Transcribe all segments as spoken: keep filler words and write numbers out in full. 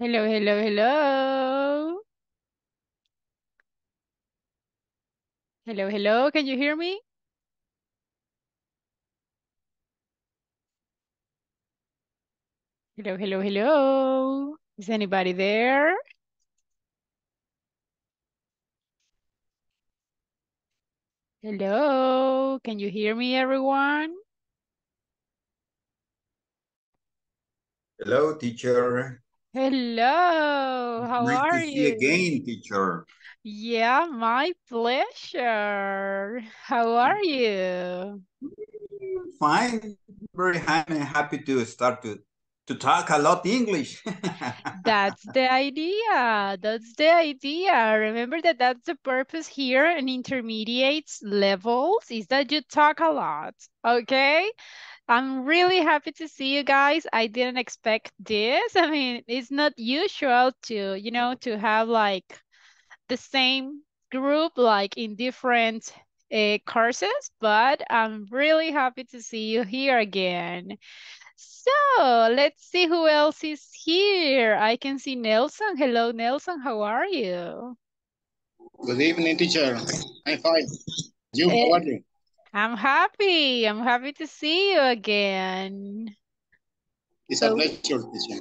Hello, hello, hello. Hello, hello. Can you hear me? Hello, hello, hello. Is anybody there? Hello. Can you hear me, everyone? Hello, teacher. Hello. How nice are to see you? Again, teacher. Yeah, my pleasure. How are you? Fine. Very happy to start to to talk a lot English. That's the idea. That's the idea. Remember that that's the purpose here in intermediates levels is that you talk a lot, okay? I'm really happy to see you guys. I didn't expect this. I mean, it's not usual to, you know, to have like the same group like in different uh, courses, but I'm really happy to see you here again. So let's see who else is here. I can see Nelson. Hello, Nelson. How are you? Good evening, teacher. I'm fine. You, hey. How are you? I'm happy. I'm happy to see you again. It's so, a pleasure, teacher.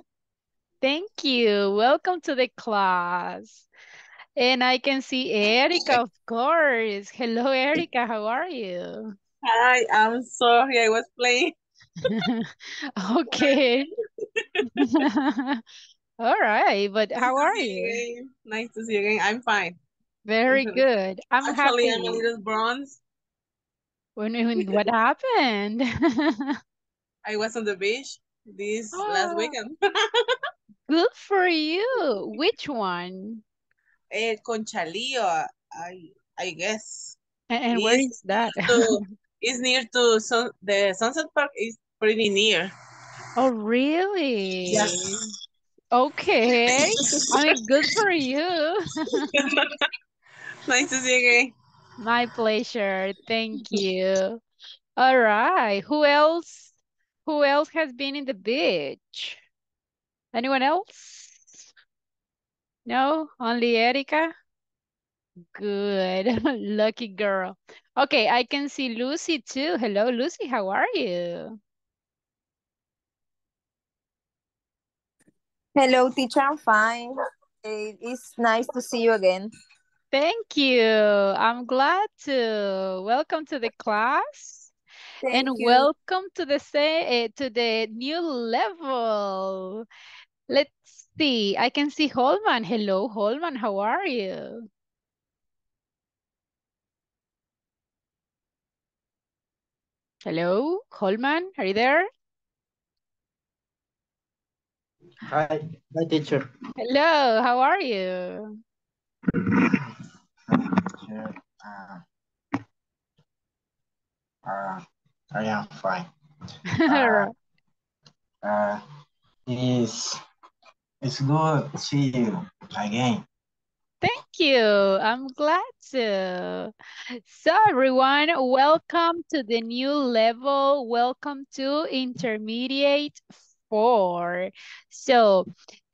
Thank you. Welcome to the class. And I can see Erika, of course. Hello, Erika. How are you? Hi, I'm sorry. I was playing. Okay. All right. But how nice are you? Nice to see you again. I'm fine. Very I'm good. I'm Actually, happy. Actually, I'm a little bronze. When, when, what happened? I was on the beach this oh, last weekend. Good for you. Which one? Eh, Conchalillo, I I guess. And, and where is that? To, it's near to sun, the Sunset Park. Is pretty near. Oh, really? Yes. Okay. I mean, good for you. Nice to see you again. My pleasure. Thank you. All right. Who else? Who else has been in the beach? Anyone else? No? Only Erika? Good. Lucky girl. Okay. I can see Lucy too. Hello, Lucy. How are you? Hello, teacher. I'm fine. It's nice to see you again. Thank you. I'm glad to. Welcome to the class. Thank and you. Welcome to the say to the new level. Let's see. I can see Holman. Hello, Holman. How are you? Hello, Holman. Are you there? Hi, hi, teacher. Hello. How are you? Uh, uh, I am fine. Uh, uh, it's, it's good to see you again. Thank you. I'm glad to. So everyone, welcome to the new level. Welcome to Intermediate four. So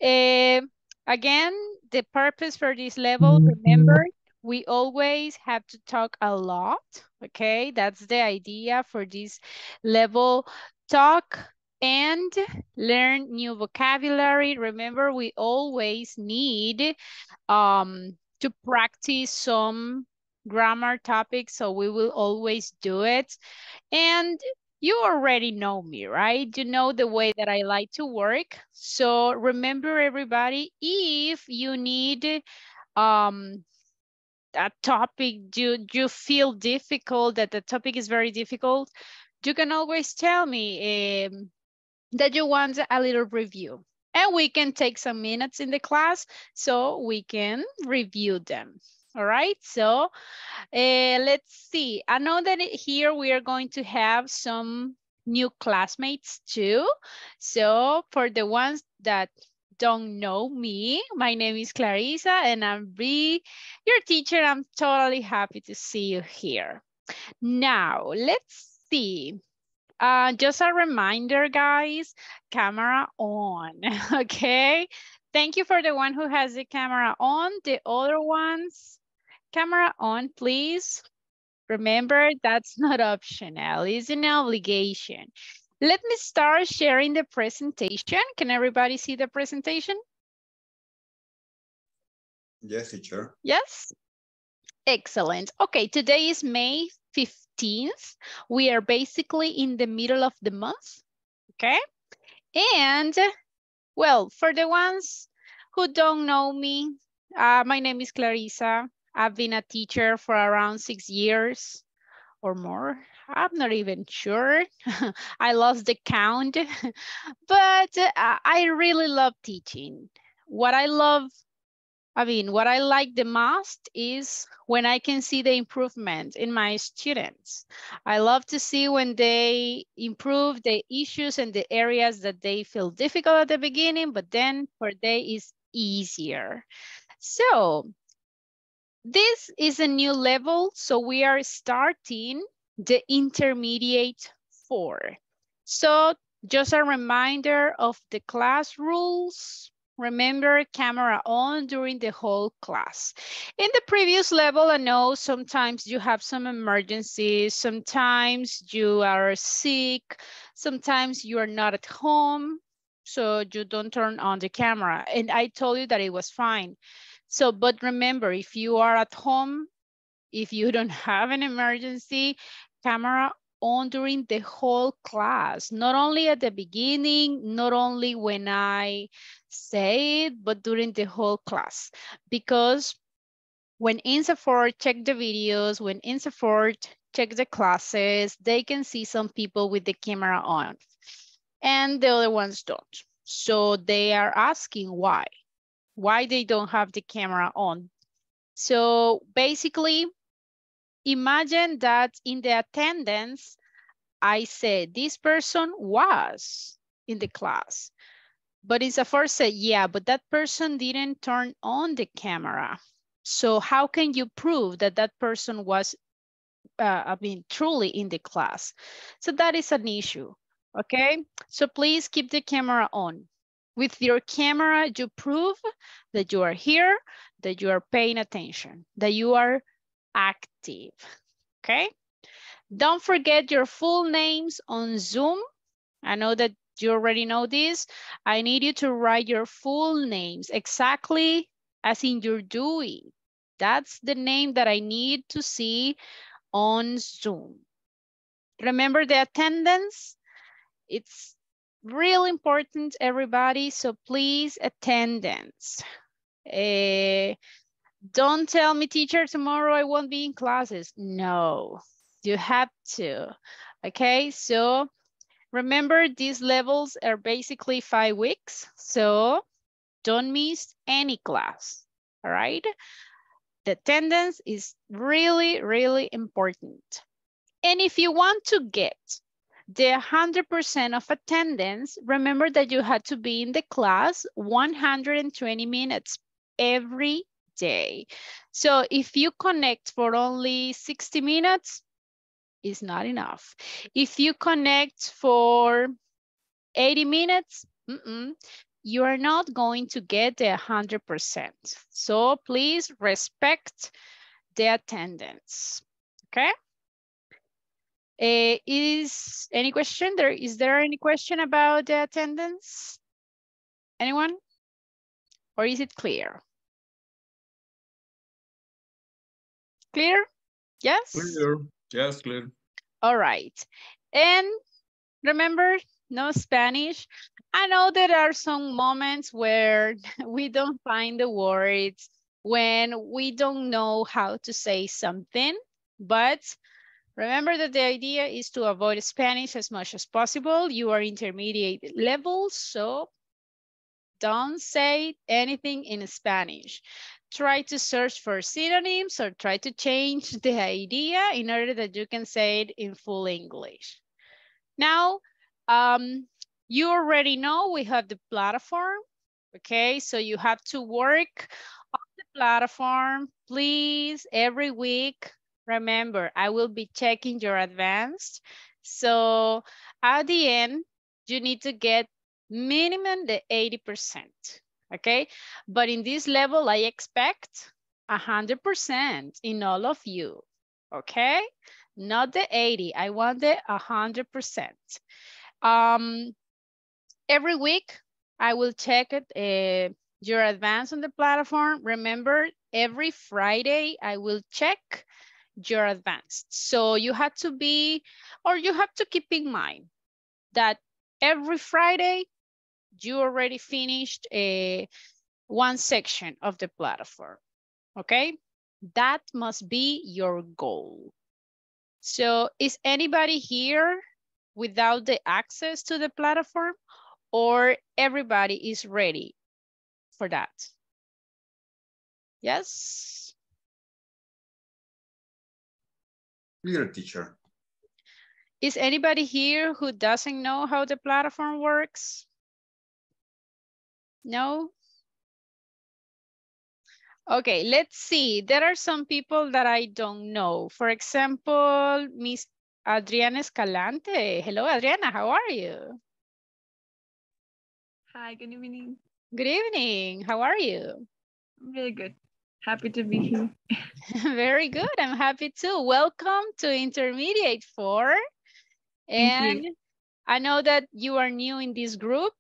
uh, again, the purpose for this level, remember, we always have to talk a lot, okay? That's the idea for this level. Talk and learn new vocabulary. Remember, we always need um, to practice some grammar topics, so we will always do it. And you already know me, right? You know the way that I like to work. So remember, everybody, if you need um, a topic do you feel difficult, that the topic is very difficult, you can always tell me um, that you want a little review, and we can take some minutes in the class so we can review them. All right, so uh, let's see. I know that here we are going to have some new classmates too. So for the ones that don't know me, my name is Clarissa and I'm be your teacher. I'm totally happy to see you here. Now, let's see. Uh, just a reminder, guys, camera on, okay? Thank you for the one who has the camera on. The other ones, camera on, please. Remember, that's not optional, it's an obligation. Let me start sharing the presentation. Can everybody see the presentation? Yes, teacher. Yes? Excellent. Okay, today is May fifteenth. We are basically in the middle of the month, okay? And, well, for the ones who don't know me, uh, my name is Clarissa. I've been a teacher for around six years or more. I'm not even sure. I lost the count, but uh, I really love teaching. What I love, I mean, what I like the most is when I can see the improvement in my students. I love to see when they improve the issues and the areas that they feel difficult at the beginning, but then for they is easier. So, this is a new level, so we are starting the intermediate four. So just a reminder of the class rules. Remember, camera on during the whole class. In the previous level, I know sometimes you have some emergencies, sometimes you are sick, sometimes you are not at home, so you don't turn on the camera. And I told you that it was fine. So, but remember, if you are at home, if you don't have an emergency, camera on during the whole class, not only at the beginning, not only when I say it, but during the whole class. Because when InSaforp check the videos, when InSaforp check the classes, they can see some people with the camera on and the other ones don't. So they are asking why. why they don't have the camera on. So basically, imagine that in the attendance, I said, this person was in the class, but InSaforp said, yeah, but that person didn't turn on the camera. So how can you prove that that person was, uh, I mean, truly in the class? So that is an issue, okay? So please keep the camera on. With your camera, you prove that you are here, that you are paying attention, that you are active, okay? Don't forget your full names on Zoom. I know that you already know this. I need you to write your full names exactly as in your D U I. That's the name that I need to see on Zoom. Remember the attendance? It's real important, everybody, so please, attendance. Uh, don't tell me, teacher, tomorrow I won't be in classes. No, you have to, okay? So remember, these levels are basically five weeks, so don't miss any class, all right? The attendance is really, really important. And if you want to get the one hundred percent of attendance, remember that you had to be in the class one hundred twenty minutes every day. So if you connect for only sixty minutes, it's not enough. If you connect for eighty minutes, mm-mm, you are not going to get the one hundred percent. So please respect the attendance, okay? Uh, is any question there? Is there any question about the attendance? Anyone? Or is it clear? Clear? Yes? Clear. Yes, clear. All right. And remember, no Spanish. I know there are some moments where we don't find the words, when we don't know how to say something, but remember that the idea is to avoid Spanish as much as possible. You are intermediate level, so don't say anything in Spanish. Try to search for synonyms or try to change the idea in order that you can say it in full English. Now, um, you already know we have the platform, okay? So you have to work on the platform, please, every week. Remember, I will be checking your advanced. So at the end, you need to get minimum the eighty percent, okay? But in this level, I expect one hundred percent in all of you, okay? Not the eighty, I want the one hundred percent. Um, every week, I will check it, uh, your advance on the platform. Remember, every Friday, I will check your advance. So you have to be, or you have to keep in mind that every Friday, you already finished a, one section of the platform, okay? That must be your goal. So is anybody here without the access to the platform, or everybody is ready for that? Yes? Clear, teacher. Is anybody here who doesn't know how the platform works? No? Okay, let's see. There are some people that I don't know. For example, Miss Adriana Escalante. Hello, Adriana, how are you? Hi, good evening. Good evening, how are you? Really good. Happy to be here. Very good, I'm happy too. Welcome to Intermediate four. And I know that you are new in this group,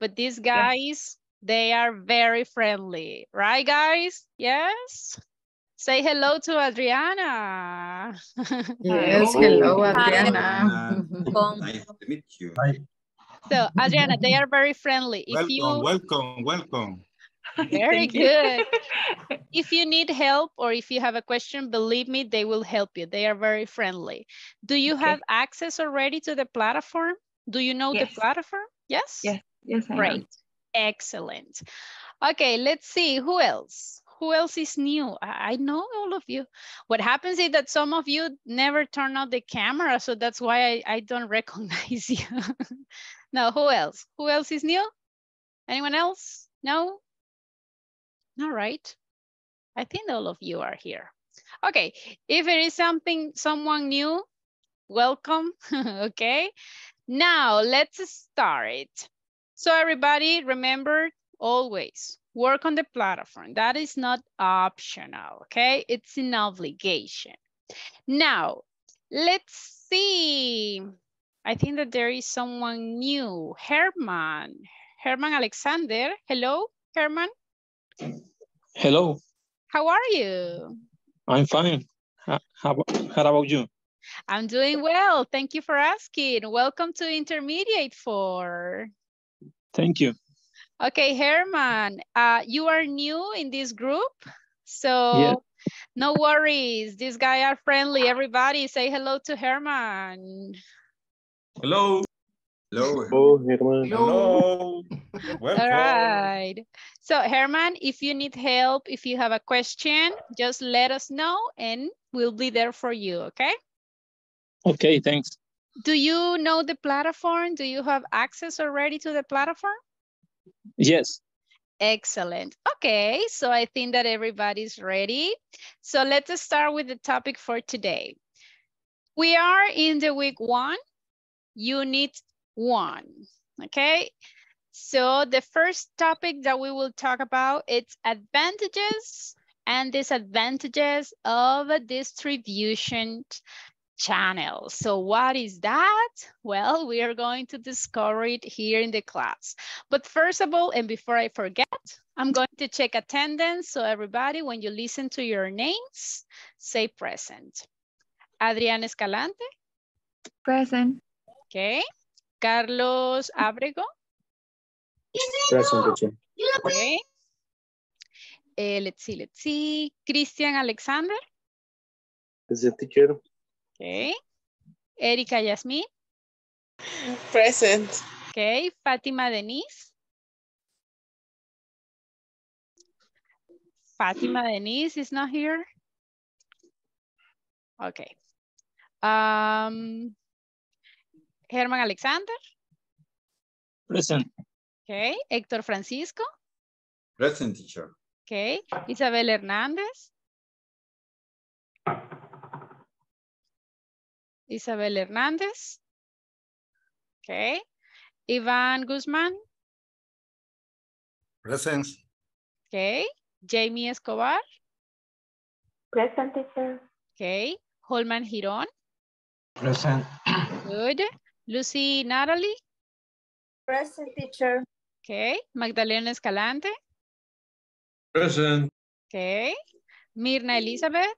but these guys, yeah, they are very friendly. Right, guys? Yes? Say hello to Adriana. Yes, hello, Adriana. Hi. Nice to meet you. Hi. So, Adriana, they are very friendly. If welcome, you... welcome, welcome. Very good. If you need help or if you have a question, believe me, they will help you. They are very friendly. Do you okay. have access already to the platform? Do you know yes. the platform? Yes? Yes. Yes, I Great. Am. Excellent. Okay, let's see. Who else? Who else is new? I know all of you. What happens is that some of you never turn on the camera, so that's why I, I don't recognize you. Now, who else? Who else is new? Anyone else? No? All right. I think all of you are here. Okay, if it is something, someone new, welcome, okay? Now, let's start. So everybody, remember always, work on the platform. That is not optional, okay? It's an obligation. Now, let's see. I think that there is someone new. Herman. Herman Alexander. Hello, Herman. Hello. How are you? I'm fine. How, how, how about you? I'm doing well. Thank you for asking. Welcome to Intermediate four. Thank you. Okay, Herman, uh, you are new in this group, so yeah. No worries. These guys are friendly. Everybody say hello to Herman. Hello. Hello. Hello, Herman. Hello. Hello. All right. So, Herman, if you need help, if you have a question, just let us know and we'll be there for you, okay? Okay, thanks. Do you know the platform? Do you have access already to the platform? Yes. Excellent. Okay, so I think that everybody's ready. So let's start with the topic for today. We are in the week one, unit one, okay? So the first topic that we will talk about is advantages and disadvantages of a distribution channel. So what is that? Well, we are going to discover it here in the class. But first of all, and before I forget, I'm going to check attendance. So everybody, when you listen to your names, say present. Adriana Escalante. Present. Okay. Carlos Abrego. Present. Okay. Uh, let's see, let's see. Christian Alexander. Present, teacher. Okay. Erika Yasmin. Present. Okay. Fatima Denise. Fatima Denise is not here. Okay. Um, Herman Alexander. Present. Okay. Hector Francisco. Present, teacher. Okay. Isabel Hernandez. Isabel Hernandez. Okay. Ivan Guzman. Present. Okay. Jamie Escobar. Present, teacher. Okay. Holman Giron. Present. Good. Lucy Natalie. Present, teacher. Okay. Magdalena Escalante. Present. Okay. Mirna Elizabeth.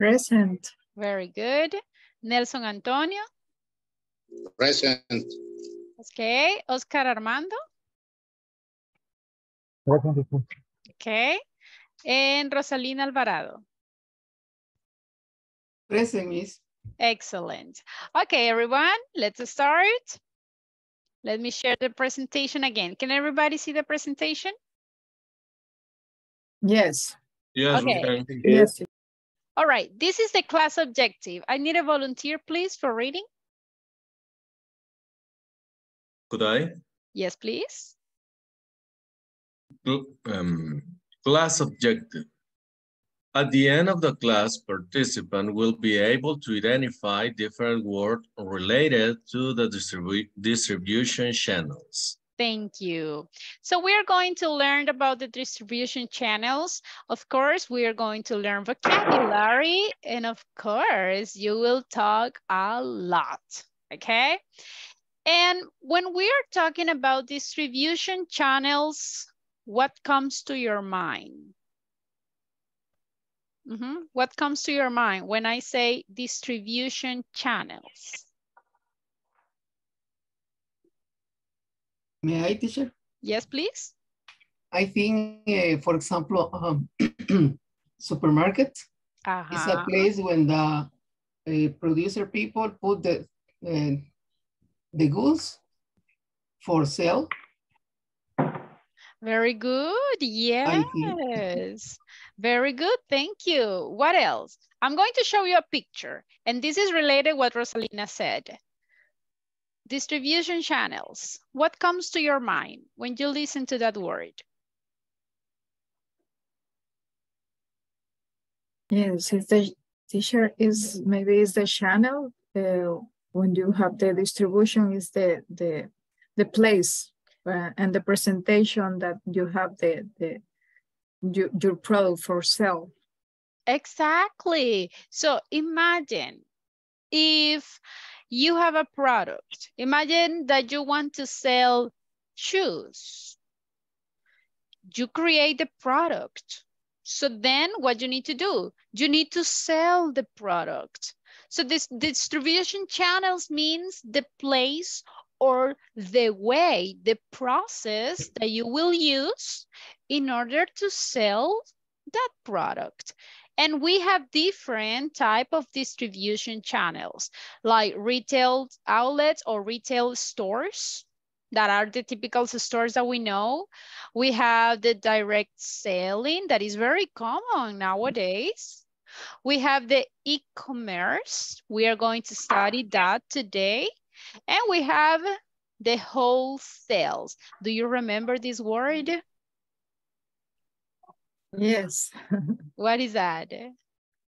Present. Very good. Nelson Antonio. Present. Okay. Oscar Armando. Present. Okay. And Rosalina Alvarado. Present, Miss. Excellent. Okay, everyone, let's start. Let me share the presentation again. Can everybody see the presentation? Yes. Yes. Okay. Yes. All right, this is the class objective. I need a volunteer, please, for reading. Could I? Yes, please. Um, class objective. At the end of the class, participants will be able to identify different words related to the distribu distribution channels. Thank you. So we are going to learn about the distribution channels. Of course, we are going to learn vocabulary, and of course, you will talk a lot, okay? And when we are talking about distribution channels, what comes to your mind? Mm-hmm. What comes to your mind when I say distribution channels? May I, teacher? Yes, please. I think, uh, for example, um, supermarket uh-huh. is a place when the uh, producer people put the, uh, the goods for sale. Very good, yes. Very good, thank you. What else? I'm going to show you a picture, and this is related to what Rosalina said. Distribution channels. What comes to your mind when you listen to that word? Yes, it's the teacher is maybe it's the channel. Uh, when you have the distribution, is the the the place. Uh, and the presentation that you have the, the your, your product for sale. Exactly. So imagine if you have a product. Imagine that you want to sell shoes. You create the product. So then what you need to do? You need to sell the product. So this distribution channels means the place or the way, the process that you will use in order to sell that product. And we have different type of distribution channels, like retail outlets or retail stores that are the typical stores that we know. We have the direct selling that is very common nowadays. We have the e-commerce. We are going to study that today. And we have the wholesales. Do you remember this word? Yes. What is that?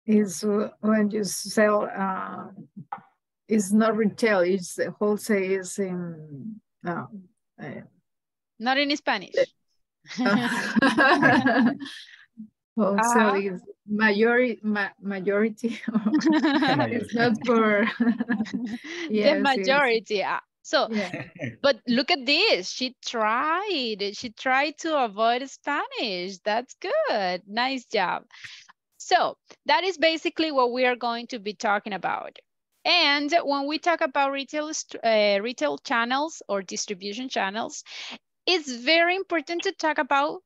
It's when you sell, uh, it's not retail, it's wholesale is in... Uh, uh, not in Spanish. Uh, wholesale uh, is majority, ma majority. It's not for yes, the majority. Yes. So, yeah. But look at this. She tried. She tried to avoid Spanish. That's good. Nice job. So that is basically what we are going to be talking about. And when we talk about retail, uh, retail channels or distribution channels, it's very important to talk about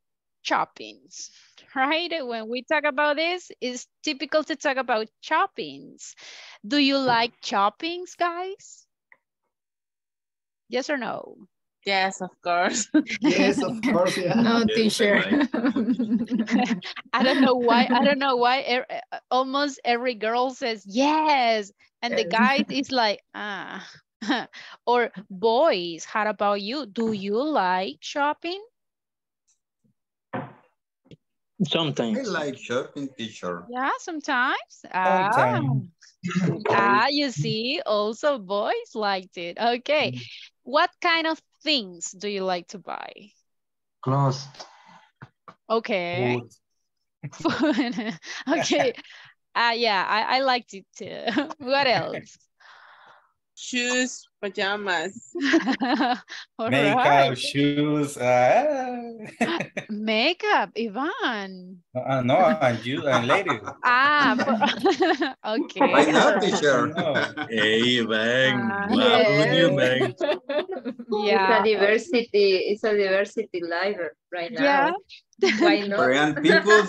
shoppings. Right? When we talk about this, it's typical to talk about shoppings. Do you like shoppings, guys? Yes or no? Yes, of course. Yes, of course. Yeah. No, teacher. I don't know why. I don't know why. Almost every girl says yes, and the guy is like, ah. Or boys, how about you? Do you like shopping? Sometimes. I like shopping, teacher. Yeah, sometimes. sometimes. Ah. Ah, you see, also boys liked it. Okay. Mm-hmm. What kind of things do you like to buy? Closed. Okay. Food. Okay. Uh, yeah, I, I liked it too. What else? Shoes, pajamas. Makeup, shoes. Uh... Makeup, Ivan. Uh, no, and you and ladies. Ah, okay. Why not, teacher? No. Hey, Ivan. Uh, yes. Yeah. It's a diversity. It's a diversity live right now. Yeah. Why not? Korean people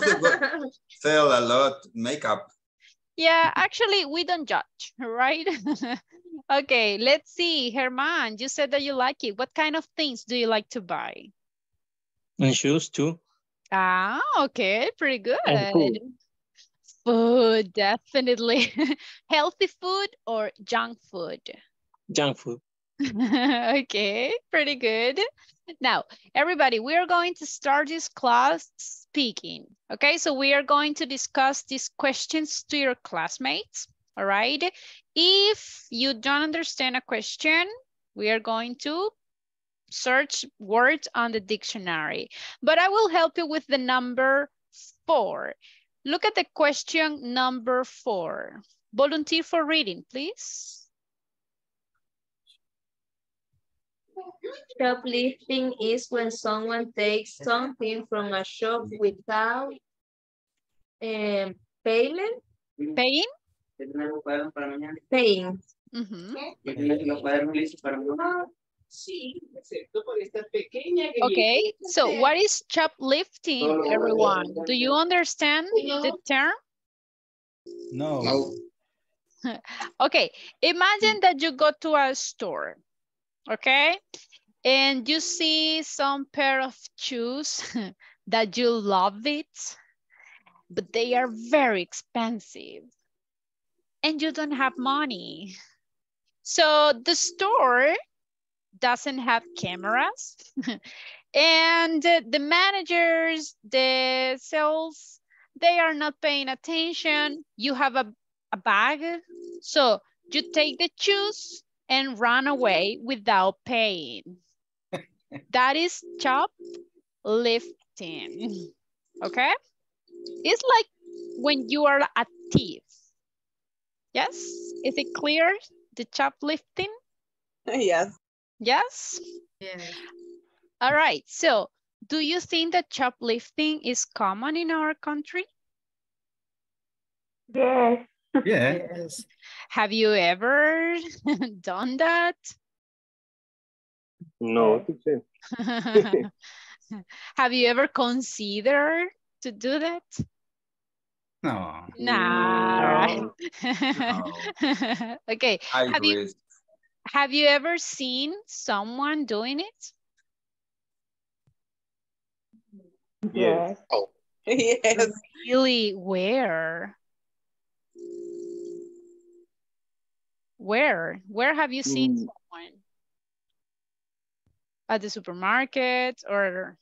sell a lot makeup. Yeah, actually, we don't judge, right? Okay, let's see. Germán, you said that you like it. What kind of things do you like to buy? And shoes too. Ah, okay, pretty good. And food. Food, definitely. Healthy food or junk food? Junk food. Okay, pretty good. Now, everybody, we are going to start this class speaking. Okay, so we are going to discuss these questions to your classmates. All right. If you don't understand a question, we are going to search words on the dictionary. But I will help you with the number four. Look at the question number four. Volunteer for reading, please. Shoplifting is when someone takes something from a shop without um, paying. Paying? Paying. Mm-hmm. Okay, so what is shoplifting, everyone? Do you understand the term? No. Okay, imagine that you go to a store. Okay, and you see some pair of shoes that you love it, but they are very expensive and you don't have money. So the store doesn't have cameras and the managers, the sales, they are not paying attention. You have a, a bag, so you take the shoes and run away without paying. That is shoplifting, okay? It's like when you are a thief. Yes, is it clear, the shoplifting? Yes. Yes? Yeah. All right, so do you think that shoplifting is common in our country? Yes. Yeah. Yes. Have you ever done that? No. Have you ever considered to do that? No. Nah. No. No. Okay. I have agree. you have you ever seen someone doing it? Yes. Oh. Yes. Really? Where? Where? Where have you seen mm. someone? At the supermarket or?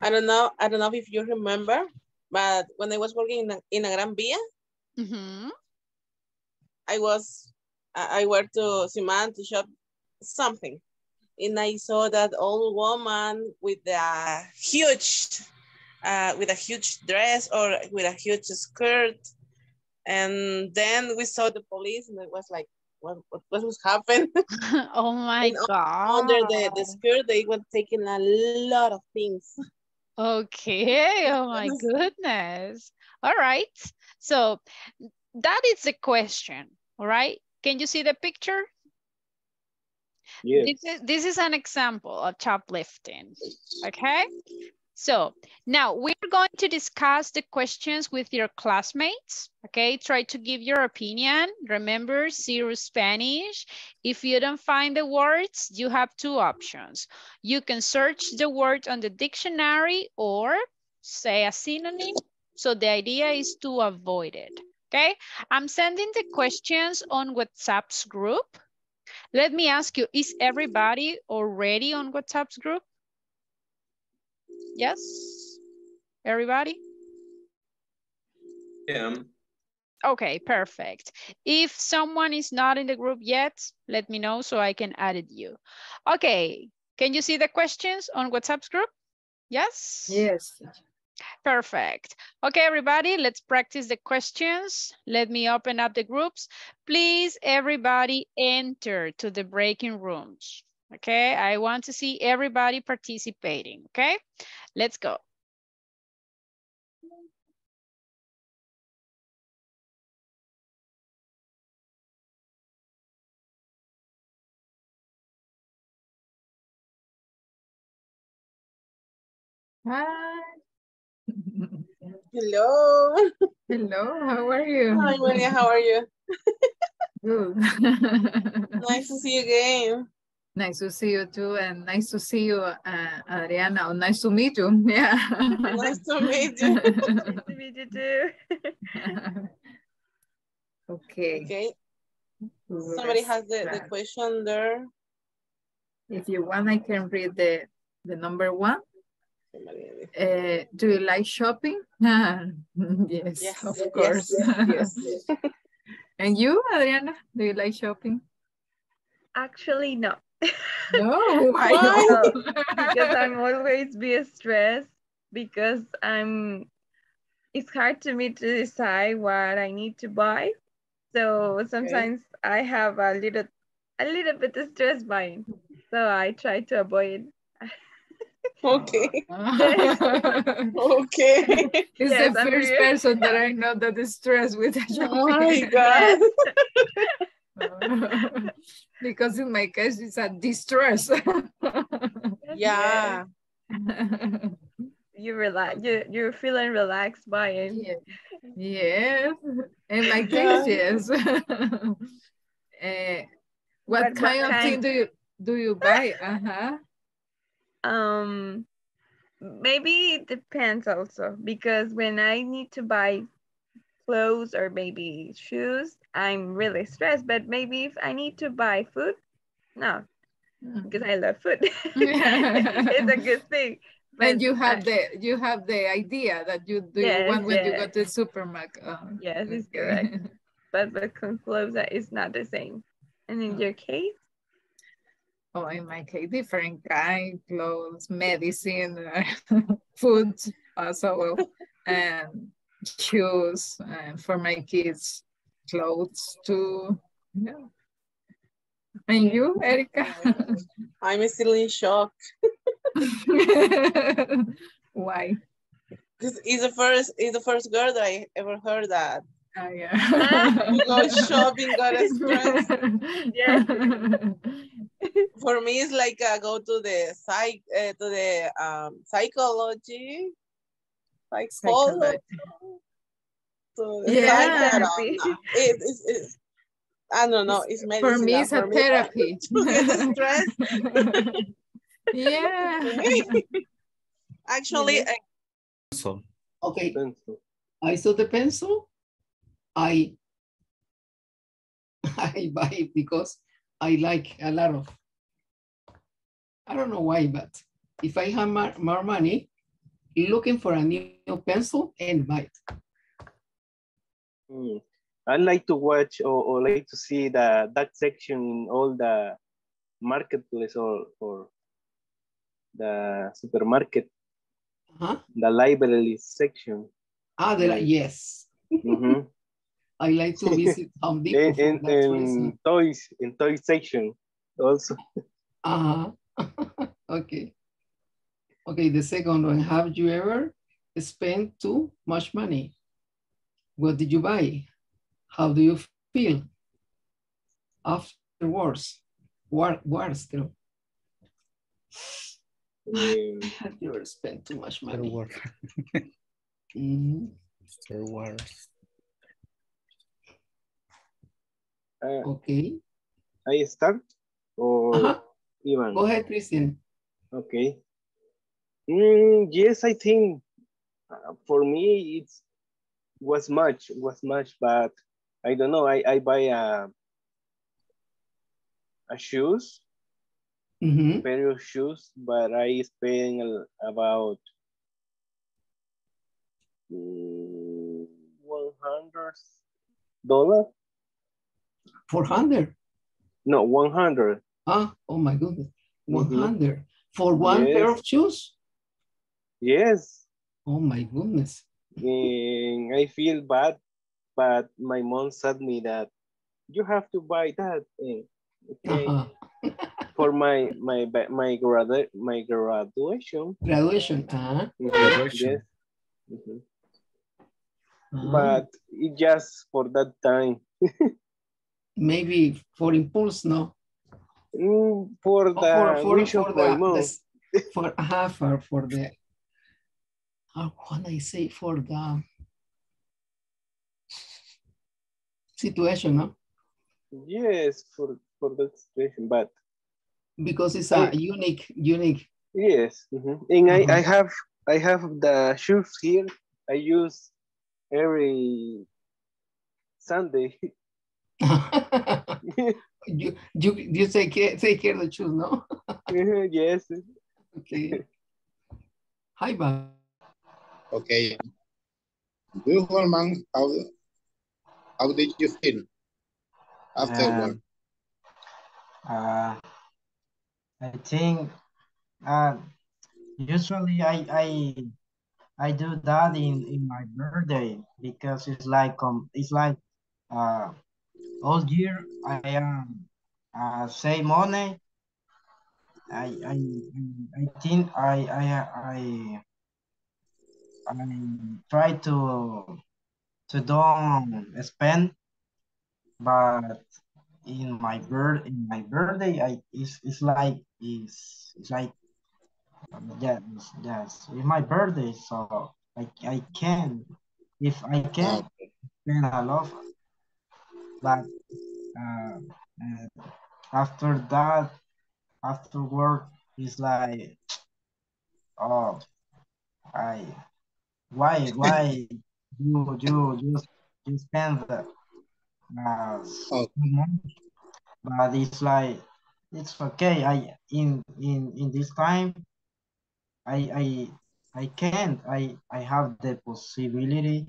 I don't know. I don't know if you remember, but when I was working in a, in a Gran Vía, mm-hmm. I was, I went to Simán to shop something. And I saw that old woman with a huge, uh, with a huge dress or with a huge skirt. And then we saw the police and it was like, What, what what was happened? Oh my and god! Under the, the skirt, they were taking a lot of things. Okay. Oh my goodness. All right. So that is the question. All right. Can you see the picture? Yes. This is, this is an example of shoplifting. Okay. So now we're going to discuss the questions with your classmates, okay? Try to give your opinion. Remember, zero Spanish. If you don't find the words, you have two options. You can search the word on the dictionary or say a synonym. So the idea is to avoid it, okay? I'm sending the questions on WhatsApp's group. Let me ask you, is everybody already on WhatsApp's group? Yes, everybody? Yeah. Okay, perfect. If someone is not in the group yet, let me know so I can add you. Okay, can you see the questions on WhatsApp's group? Yes? Yes. Perfect. Okay, everybody, let's practice the questions. Let me open up the groups. Please, everybody, enter to the breaking rooms. Okay, I want to see everybody participating. Okay, let's go. Hi. Hello. Hello, how are you? Hi, Maria, how are you? Good. Nice to see you again. Nice to see you too, and nice to see you, uh, Adriana. Oh, nice to meet you. Yeah. Nice to meet you. Nice to meet you too. Okay. Okay. Somebody has the, the question there. If you want, I can read the, the number one. Uh, do you like shopping? Yes, yes, of course. Yes, yes, yes, yes. And you, Adriana, do you like shopping? Actually, no. No, why? No, because I'm always be stressed because I'm. It's hard to me to decide what I need to buy, so okay. Sometimes I have a little, a little bit of stress buying, so I try to avoid. Okay. Okay. It's yes, the I'm first here. person that I know that is stressed with shopping. Oh my God. Yes. Because in my case, it's a distress. Yeah. You relax. You, you're feeling relaxed by it. Yeah. Yes. In my case, yes. uh, what, what kind what of kind? thing do you do you buy? Uh huh. Um, maybe it depends also, because when I need to buy clothes or maybe shoes, I'm really stressed. But maybe if I need to buy food, no, because I love food. It's a good thing. But and you have I, the you have the idea that you do yes, you want when yes. you go to the supermarket. Oh, yes, okay. It's correct. But but clothes is not the same. And in oh. your case. Oh, in my case, different kind, clothes, medicine, food, also, and shoes, and for my kids, clothes too. Yeah. And you, Erika? I'm still in shock. Why? This is the first, is the first girl that I ever heard that. Oh, yeah. Go shopping, got a stress. Yeah. For me, it's like I go to the psych, uh, to the um, psychology, like psychology. To the yeah. Psychology. No, it, it, it, I don't know. It's medicine. For me, it's a therapy. It's stress. Yeah. Actually, yeah. I... So. Okay. Pencil. I saw the pencil. I I buy it because I like a lot of, I don't know why, but if I have more, more money, looking for a new pencil and buy it. Mm. I like to watch or, or like to see the, that section in all the marketplace or, or the supermarket, uh-huh. The library section. Ah, the, yes. Mm-hmm. I like to visit Home Depot. In, in, in toys, in toy section also. Uh-huh. Okay. Okay, the second one. Have you ever spent too much money? What did you buy? How do you feel afterwards? What was still? Um, Have you ever spent too much money? Mm-hmm. Star Wars. Uh, okay. I start or uh-huh. Ivan? Go ahead, Christian. Okay. Mm, yes, I think uh, for me it was much, was much, but I don't know. I, I buy a a shoes, mm-hmm. a pair of shoes, but I spend about. one hundred dollars? four hundred? No, one hundred. Ah, oh my goodness. one hundred. Mm-hmm. For one yes. pair of shoes? Yes. Oh my goodness. And I feel bad, but my mom said me that you have to buy that thing, okay? Uh-huh. For my my my gradu my graduation. Graduation, uh-huh. Graduation. Yes. Mm-hmm. Uh-huh. But it just for that time. Maybe for impulse, no. Mm, for the oh, for, for, for, for the mom. for uh, for for the how can I say for the situation, no? Yes, for for that situation, but because it's a I, unique, unique. Yes, mm-hmm. And uh-huh. I I have I have the shoes here. I use every Sunday. you you you take care take care of the shoes, no? Yes. Okay. Hi, Bob. Okay. Do Holman, how how did you feel afterward? Uh, uh, I think uh, usually I I I do that in, in my birthday because it's like um it's like uh all year I am um, uh, save money. I I I think I I I I try to to don't spend, but in my birth in my birthday I it's it's like it's it's like yes yes it's my birthday, so I I can if I can spend a lot, but uh, after that. After work, it's like, oh, I, why, why you, you, you, you spend the uh, so much? But it's like, it's okay. I in in in this time, I I I can't. I I have the possibility,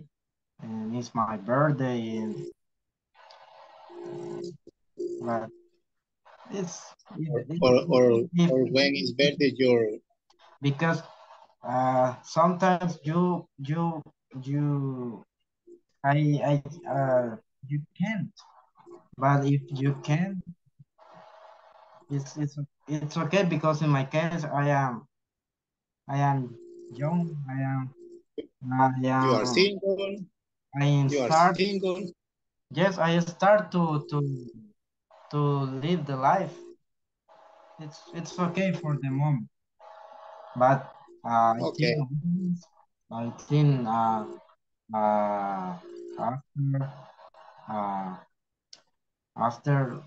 and it's my birthday, and but. It's, it's, or, or, or when is better your because uh, sometimes you you you I I uh, you can't, but if you can, it's it's it's okay because in my case I am I am young I am I am you are single I am you start, are single yes I start to to. To live the life, it's it's okay for the moment. But uh, okay. I think uh, uh, after uh, after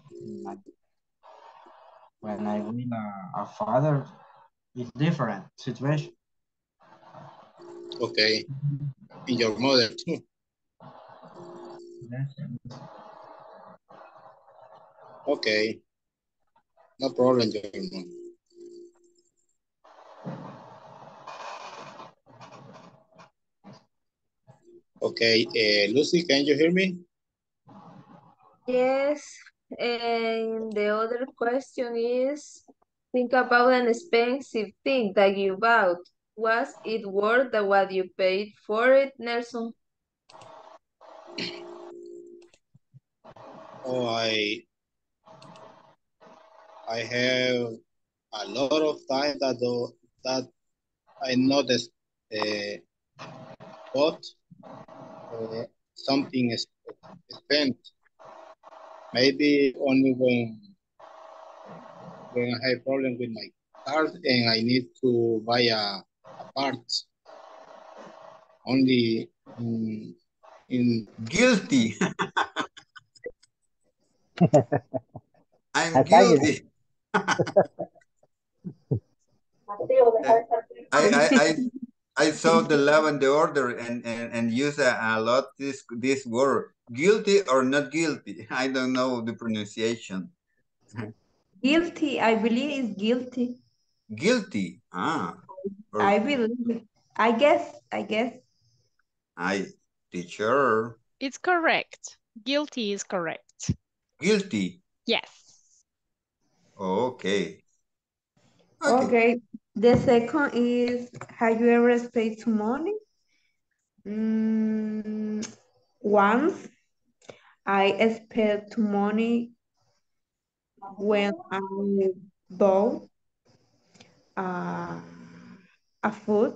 like, when I win a, a father, it's different situation. Okay, in your mother too. Yes. Okay, no problem, German. Okay, uh, Lucy, can you hear me? Yes, and the other question is, think about an expensive thing that you bought. Was it worth the what you paid for it, Nelson? Oh, I... I have a lot of time that do, that I noticed uh, bought uh, something is spent. Maybe only when when I have problem with my card and I need to buy a, a part. Only in, in guilty. I'm guilty. I, I, I, I saw the love and the order and, and, and use a, a lot this this word. Guilty or not guilty? I don't know the pronunciation. Guilty, I believe it's guilty. Guilty, ah. Or, I believe, I guess, I guess. I, teacher. It's correct. Guilty is correct. Guilty? Yes. Okay. Okay. Okay. The second is, have you ever paid some money? Mm, once I spent money when I bought uh, a food.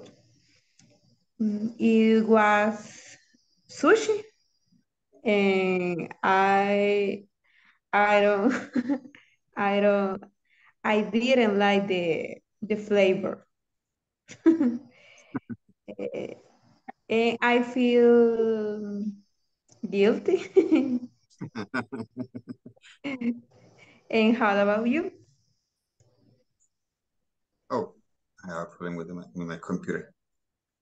It was sushi, and I I don't I don't I didn't like the the flavor. And I feel guilty. And how about you? Oh, I have a problem with my, with my computer.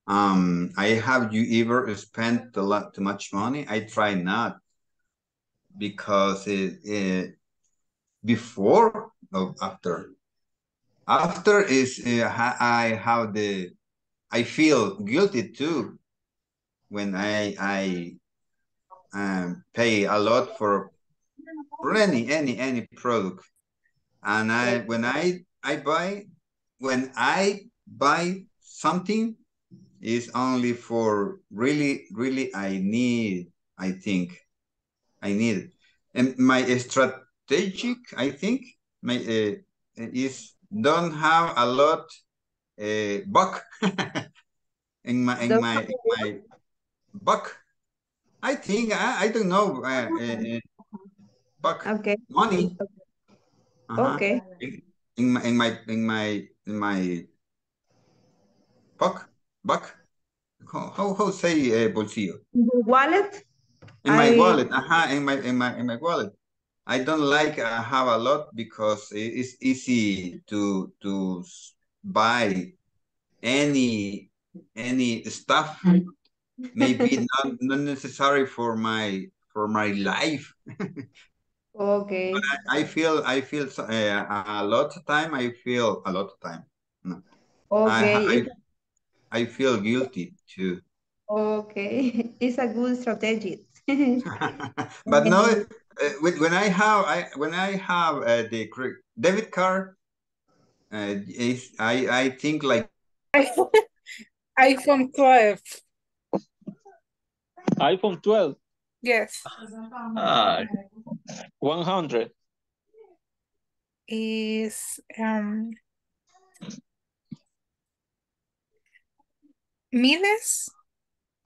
Um, I have you ever spent a lot too much money? I try not, because it, it before or after. After is uh, I have the I feel guilty too when I I um, pay a lot for any any any product, and I when I I buy when I buy something. Is only for really, really I need, I think, I need it. And my strategic, I think, my uh, is don't have a lot uh, buck in my in my, in my buck. I think, I, I don't know, uh, uh, buck okay. money. Uh-huh. Okay. In my, in my, in my, in my buck. Buck, how how, how say uh, bolsillo? Wallet. In my I... wallet, aha, uh-huh, in my in my in my wallet. I don't like I uh, have a lot because it's easy to to buy any any stuff. Maybe not not necessary for my for my life. Okay. But I, I feel I feel uh, a lot of time. I feel a lot of time. No. Okay. I, I, I feel guilty too. Okay, it's a good strategy. But no, uh, when I have I when I have uh, the debit card, uh, is I I think like iPhone twelve. iPhone twelve. Yes. Uh, One hundred. Is um. Miles?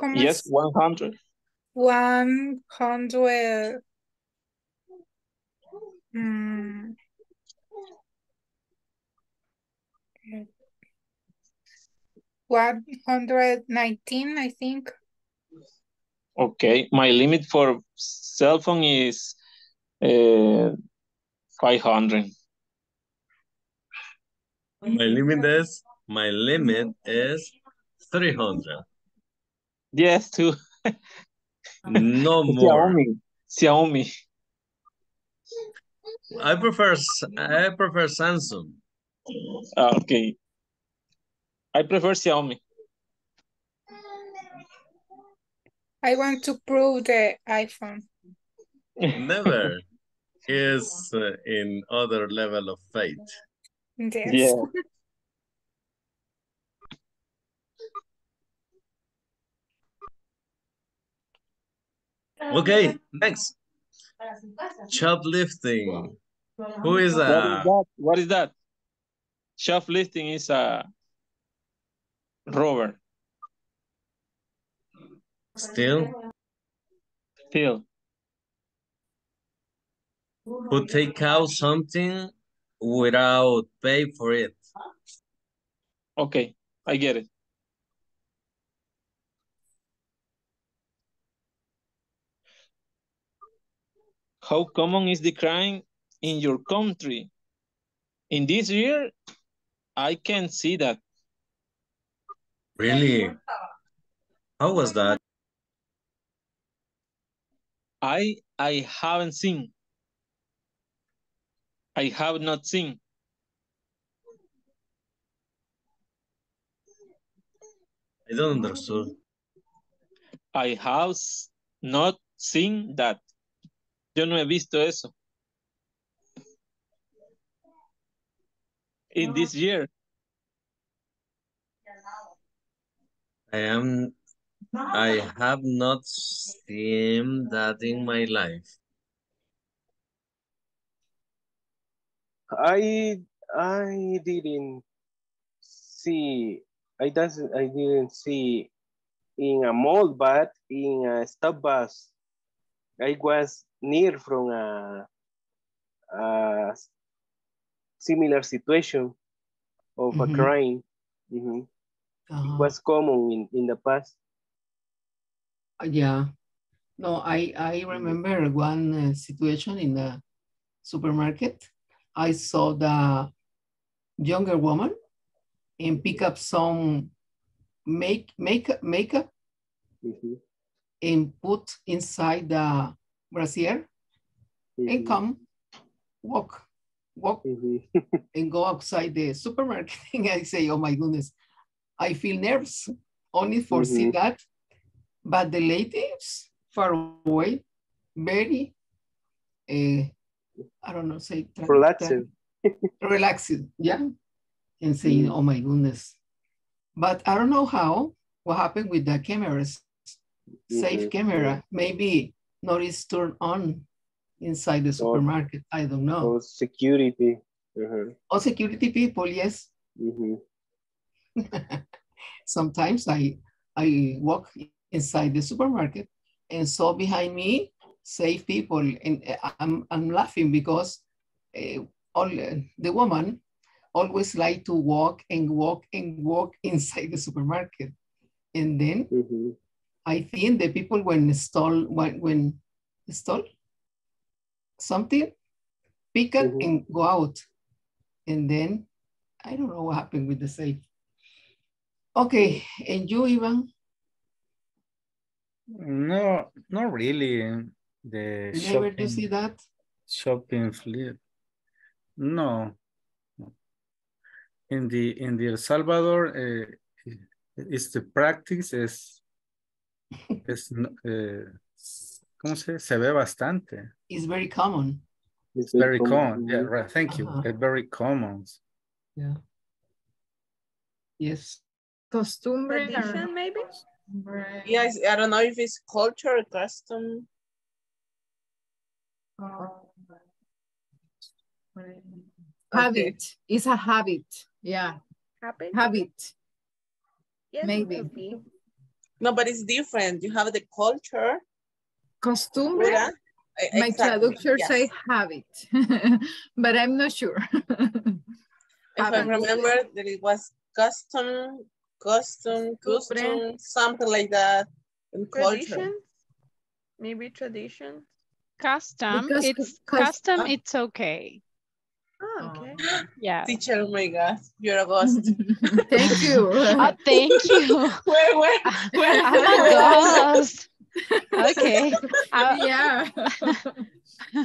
¿Cómo yes, es? one hundred. one hundred. Mm. one hundred nineteen, I think. Okay, my limit for cell phone is uh, five hundred. My limit is, my limit is three hundred. Yes, too. No more. Xiaomi. Xiaomi. I prefer I prefer Samsung. Okay. I prefer Xiaomi. I want to prove the iPhone. Never. Is uh, in other level of faith. Yes. Yeah. Okay, next. Shoplifting. Who is that? What is that? that? Shoplifting is a robber. Steal? Steal. Who take out something without pay for it. Okay, I get it. How common is the crime in your country? In this year, I can see that. Really? How was that? I I haven't seen. I have not seen. I don't understand. I have not seen that. Yo no he visto eso. In this year. I am, I have not seen that in my life. I, I didn't see, I doesn't, I didn't see in a mall, but in a stop bus. I was near from a, a similar situation of mm-hmm. a crime. Mm-hmm. uh-huh. It was common in, in the past. Yeah. No, I, I remember one uh, situation in the supermarket. I saw the younger woman and pick up some make, make, makeup mm-hmm. and put inside the brassiere mm-hmm. and come walk, walk mm-hmm. and go outside the supermarket. And I say, oh my goodness, I feel nervous only for mm-hmm. seeing that. But the ladies far away, very, uh, I don't know, say relaxing, relaxing, yeah, and saying, "Oh my goodness!" But I don't know how what happened with the cameras, mm-hmm. safe camera. Maybe not is turned on inside the supermarket. Or, I don't know. Or security. Uh-huh. Or security people, yes. Mm-hmm. Sometimes I I walk inside the supermarket and saw behind me safe people, and I'm, I'm laughing because uh, all uh, the woman always like to walk and walk and walk inside the supermarket. And then mm-hmm. I think the people when stall, when, when stall something, pick up mm-hmm. and go out. And then I don't know what happened with the safe. Okay, and you, Ivan? No, not really. The you shopping, never do see that? Shopping flip. No. In the in the El Salvador, uh, it's the practice es es uh, ¿cómo se? Se ve bastante. It's very common. It's very common. common. Yeah, right. Thank uh-huh. you. It's very common. Yeah. Yes. Costumbre, tradition, maybe. Right. Yes, I don't know if it's culture or custom. Oh. Right. Habit. Okay. It's a habit. Yeah. Habit. Habit. Yes, maybe. maybe. No, but it's different. You have the culture. Costumbre. Yeah. My exactly. traductor yes. say habit, but I'm not sure. If habit. I remember that it was custom. Custom, custom, something like that. And tradition, culture. Maybe tradition. Custom, because it's custom. custom. It's okay. Oh, okay. Yeah. Teacher, oh my God, you're a ghost. Thank you. Oh, thank you. Where, where, where? I'm a ghost. Okay. Uh, yeah.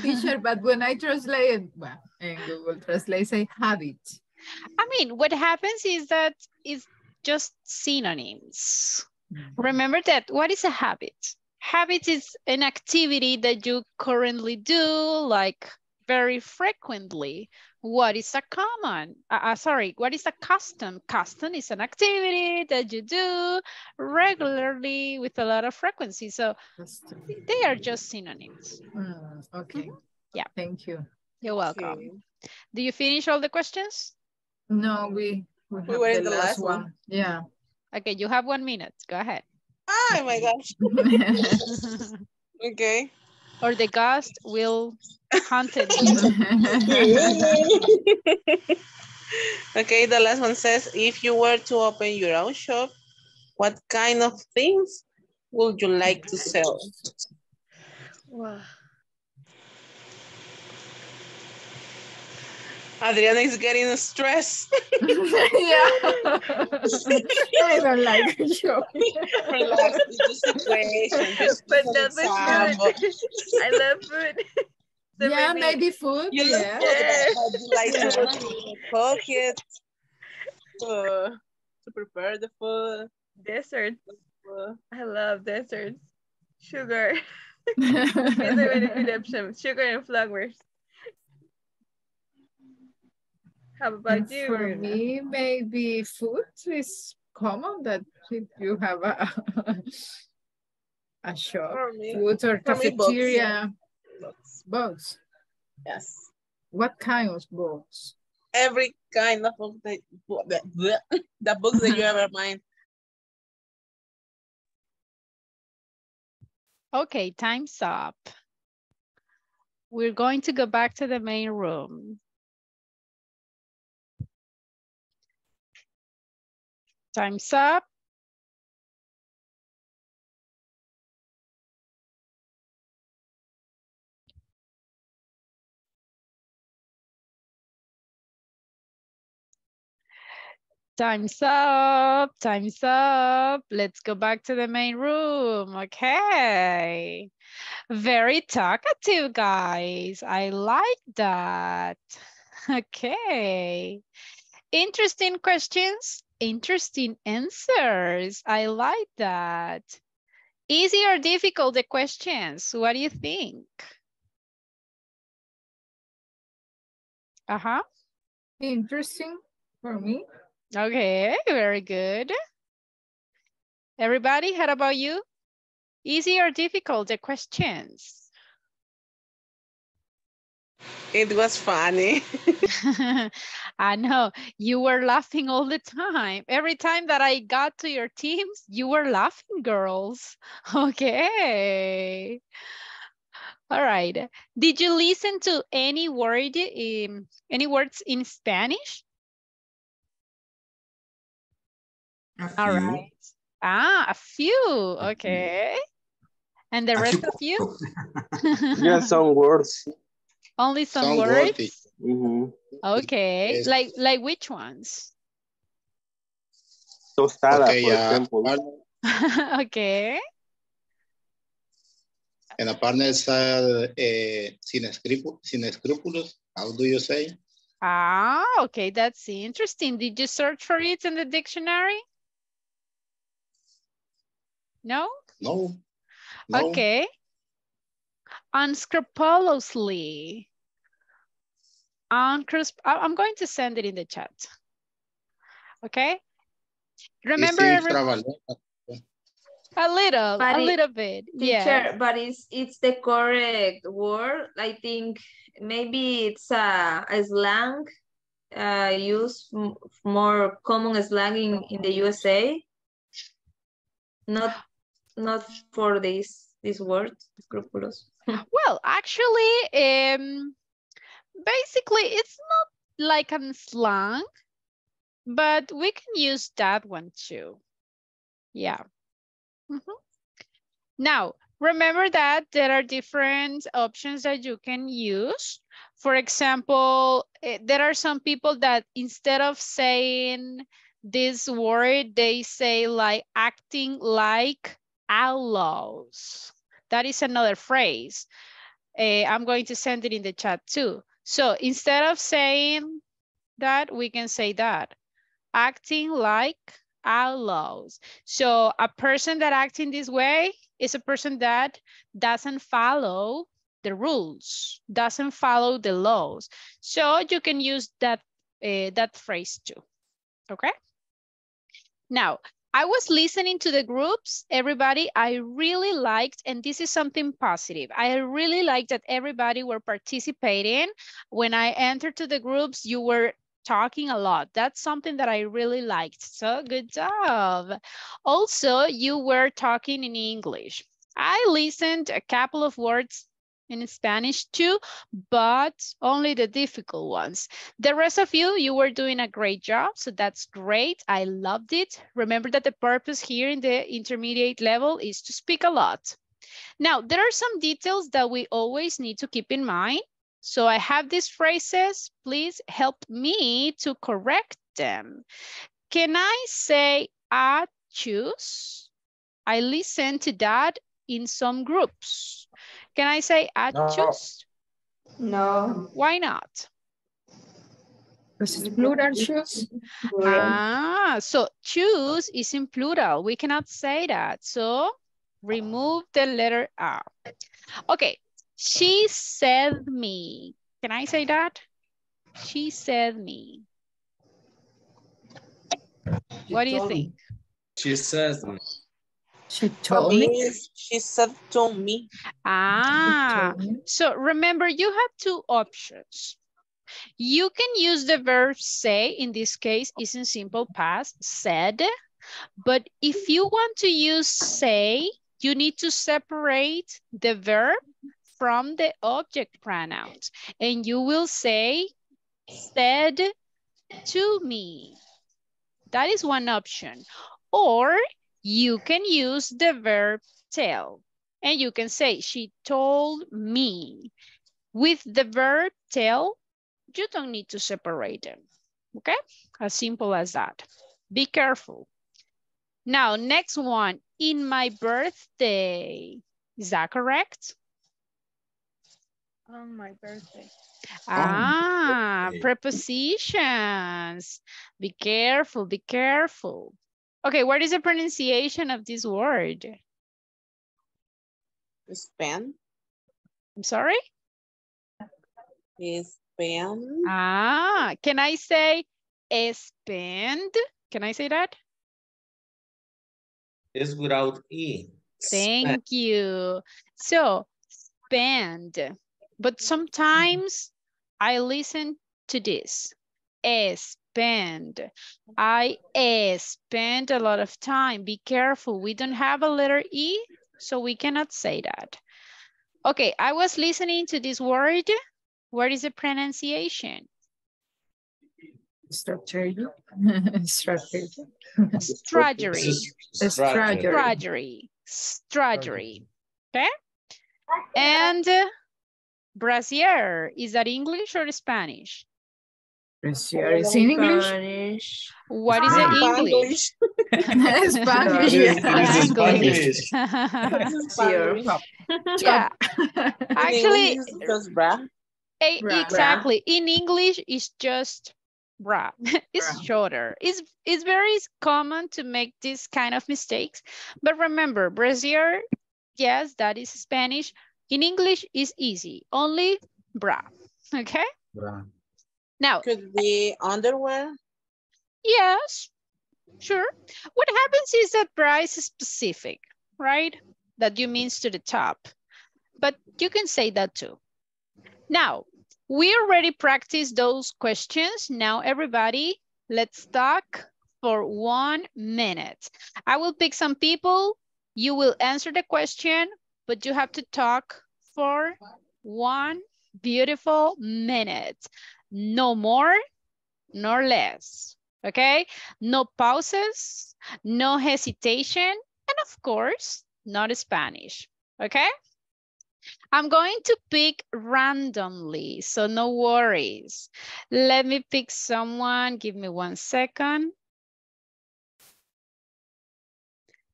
Teacher, but when I translate, well, in Google Translate, say habit. I mean, what happens is that is. Just synonyms. Mm-hmm. Remember that what is a habit? Habit is an activity that you currently do like very frequently. What is a common? Uh, uh, sorry, what is a custom? Custom is an activity that you do regularly with a lot of frequency. So they are just synonyms. Mm, okay. Mm-hmm. Yeah. Thank you. You're welcome. Okay. Do you finish all the questions? No, we... We, we were the in the last, last one. one. Yeah. Okay, you have one minute. Go ahead. Oh my gosh. Okay. Or the ghost will haunt it. Okay, the last one says, if you were to open your own shop, what kind of things would you like to sell? Wow. Adriana is getting stressed. Yeah. I don't like the show. Relax, it's just equation. Just but that was food. I love food. So yeah, maybe, maybe food. You yeah. love food, but you like to work in your pocket uh, to prepare the food. Desserts. I love desserts. Sugar. It's a very good option. Sugar and flowers. How about you? For me, maybe food is common that you have a, a shop, food or cafeteria? Books. Books. Yes. What kind of books? Every kind of book that the, the books that you ever mind. Okay, time's up. We're going to go back to the main room. Time's up. Time's up, time's up. Let's go back to the main room, okay. Very talkative, guys. I like that. Okay. Interesting questions, interesting answers. I like that. Easy or difficult, the questions? What do you think? Uh-huh. Interesting for me. Okay, very good. Everybody, how about you? Easy or difficult, the questions? It was funny. I know, you were laughing all the time. Every time that I got to your teams, you were laughing, girls. Okay. All right. Did you listen to any word in, any words in Spanish? All right. Ah, a few. Okay. And the a rest few. of you? Yeah, some words. Only some, some words? Mm-hmm. Okay. Yes. Like like which ones? Tostada, okay, for yeah. example. Okay. And a partner is uh, uh, sin escrúpulos. How do you say? Ah, okay. That's interesting. Did you search for it in the dictionary? No? No. No. Okay. Unscrupulously. Uncrusp I'm going to send it in the chat. Okay. Remember every a little, but a it, little bit. Teacher, yeah. But it's it's the correct word. I think maybe it's a, a slang uh, used more common slang in, in the U S A. Not. Not for this this word, scrupulous. Well, actually, um, basically, it's not like a slang, but we can use that one too. Yeah. Mm-hmm. Now, remember that there are different options that you can use. For example, there are some people that instead of saying this word, they say like acting like outlaws. That is another phrase. Uh, I'm going to send it in the chat too. So instead of saying that, we can say that. Acting like outlaws. So a person that acts in this way is a person that doesn't follow the rules, doesn't follow the laws. So you can use that, uh, that phrase too, okay? Now, I was listening to the groups, everybody. I really liked, and this is something positive, I really liked that everybody were participating. When I entered to the groups, you were talking a lot. That's something that I really liked. So good job. Also, you were talking in English. I listened a couple of words in Spanish too, but only the difficult ones. The rest of you, you were doing a great job, so that's great. I loved it. Remember that the purpose here in the intermediate level is to speak a lot. Now, there are some details that we always need to keep in mind. So I have these phrases, please help me to correct them. Can I say, I choose? I listened to that in some groups. Can I say I no. choose? No. Why not? Because it's plural, choose. Ah, so choose is in plural. We cannot say that. So remove the letter R. Okay. She said me. Can I say that? She said me. What do you think? She says. She told me. me. She said to me. Ah, me. So remember you have two options. You can use the verb say, in this case, is in simple past, said. But if you want to use say, you need to separate the verb from the object pronouns. And you will say, said to me. That is one option. Or you can use the verb tell. And you can say, she told me. With the verb tell, you don't need to separate them, okay? As simple as that. Be careful. Now, next one, in my birthday. Is that correct? On my birthday. Ah, birthday. Prepositions. Be careful, be careful. Okay, what is the pronunciation of this word? Span. I'm sorry? Is Spend. Ah, can I say spend? Can I say that? It's without E. Thank spend. you. So, spend. But sometimes I listen to this. Spend. I spend a lot of time. Be careful. We don't have a letter E, so we cannot say that. Okay, I was listening to this word. What is the pronunciation? Strategy. Strategy. Strategy. Strategy. Strategy. Okay. And uh, brassiere, is that English or Spanish? Brassiere is in English. Spanish. What is it English? Spanish. English. Spanish. Yeah. Actually, A, bra, exactly. Bra. In English, it's just bra. It's bra. Shorter. It's, it's very common to make this kind of mistakes. But remember, brassiere, yes, that is Spanish. In English, it's easy. Only bra. Okay? Bra. Now, could be underwear? Yes, sure. What happens is that bra is specific, right? That you means to the top. But you can say that too. Now, we already practiced those questions. Now, everybody, let's talk for one minute. I will pick some people. You will answer the question, but you have to talk for one beautiful minute. No more, nor less, okay? No pauses, no hesitation, and of course, not Spanish, okay? I'm going to pick randomly, so no worries. Let me pick someone. Give me one second.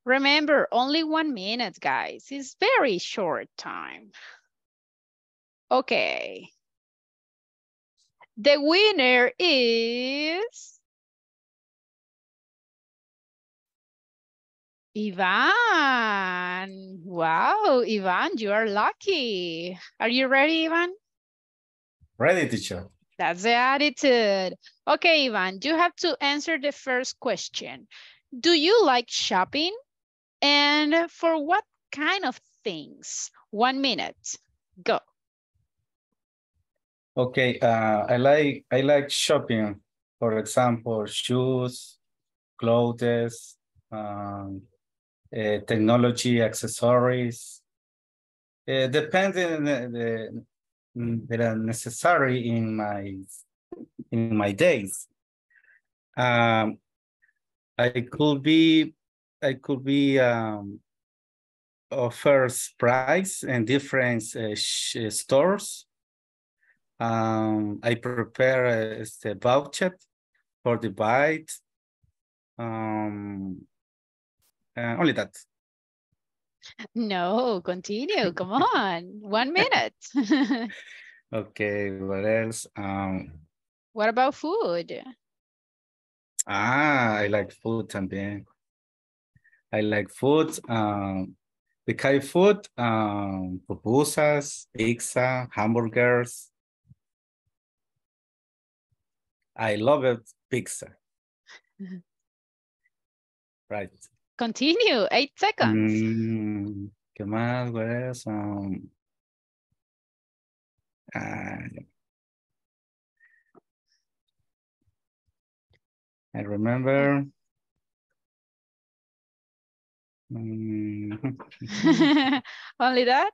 Remember, only one minute, guys. It's very short time. Okay. The winner is... Ivan. Wow, Ivan, you are lucky. Are you ready, Ivan? Ready, teacher. That's the attitude. Okay, Ivan, you have to answer the first question. Do you like shopping? And for what kind of things? One minute, go. Okay, uh, I like I like shopping. For example, shoes, clothes, um, Uh, technology, accessories, uh, depending on the, the, that are necessary in my in my days. Um, I could be I could be um, offers price in different uh, stores. Um, I prepare a, a budget for the bite. Um, Uh, only that. No, continue. Come on. One minute. Okay, what else? Um, what about food? Ah, I like food también. I like food. Um, the kind of food, um, pupusas, pizza, hamburgers. I love it, pizza. Right. continue. Eight seconds. Mm, ¿Qué más, pues? Um, uh, I remember. Mm. Only that?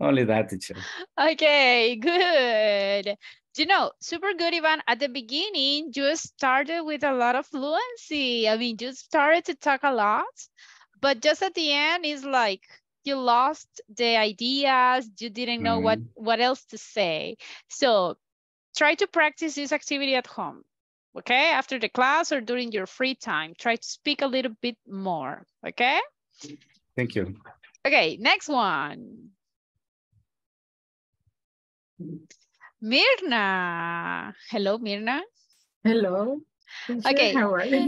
Only that, teacher. Okay, good. You know, super good, Ivan. At the beginning, you started with a lot of fluency. I mean, you started to talk a lot, but just at the end, it's like you lost the ideas. You didn't know mm-hmm. what, what else to say. So try to practice this activity at home. Okay, after the class or during your free time, try to speak a little bit more, okay? Thank you. Okay, next one. Mirna. Hello, Mirna. Hello. Okay. How are you?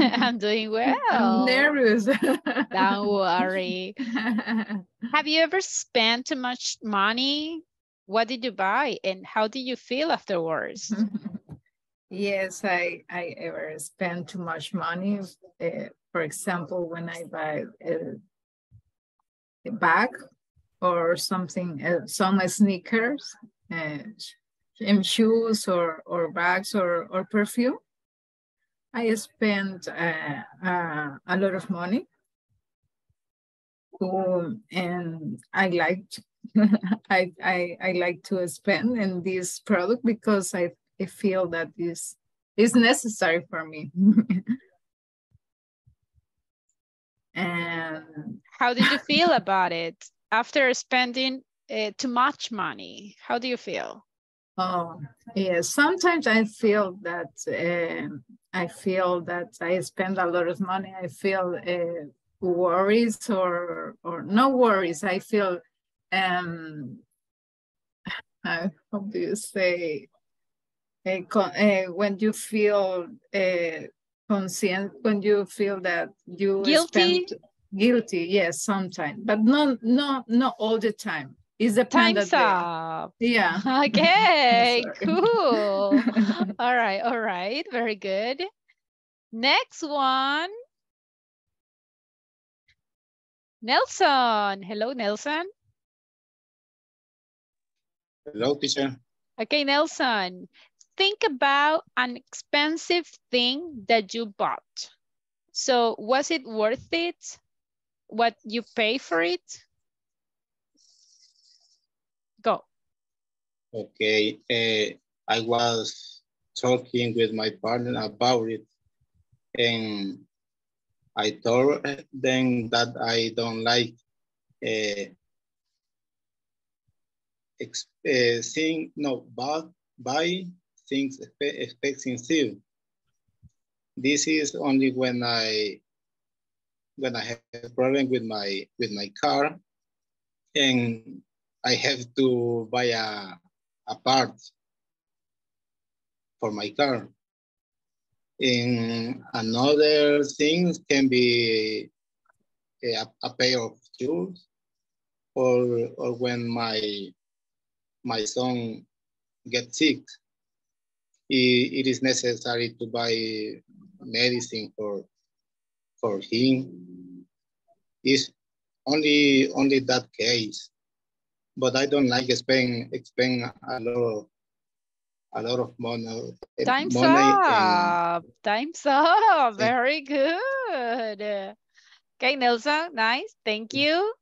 I'm doing well. I'm nervous. Don't worry. Have you ever spent too much money? What did you buy and how did you feel afterwards? Yes, I, I ever spend too much money. Uh, for example, when I buy a, a bag or something, uh, some sneakers, uh, and shoes or, or bags or, or perfume, I spend uh, uh, a lot of money. Um, and I like to, I, I, I like to spend in this product because I I feel that this is necessary for me. And how did you feel about it after spending uh, too much money? How do you feel? Oh, yeah. Sometimes I feel that uh, I feel that I spend a lot of money. I feel uh, worries or or no worries. I feel um. I hope you say. Uh, when you feel uh, conscient, when you feel that you guilty, spend guilty, yes, sometimes, but not not not all the time. Is the time's up? Yeah. Okay. Cool. All right. All right. Very good. Next one. Nelson. Hello, Nelson. Hello, teacher. Okay, Nelson. Think about an expensive thing that you bought. So was it worth it? What you pay for it? Go. Okay, uh, I was talking with my partner about it and I told them that I don't like uh, uh, seeing, no, but buying things expensive. This is only when I when I have a problem with my with my car, and I have to buy a a part for my car. And another things can be a, a pair of shoes, or or when my my son gets sick. It is necessary to buy medicine for for him. It's only only that case, but I don't like spend spend a lot of a lot of money. Time's money up. And... Time's up. Very good. Okay, Nelson. Nice. Thank you.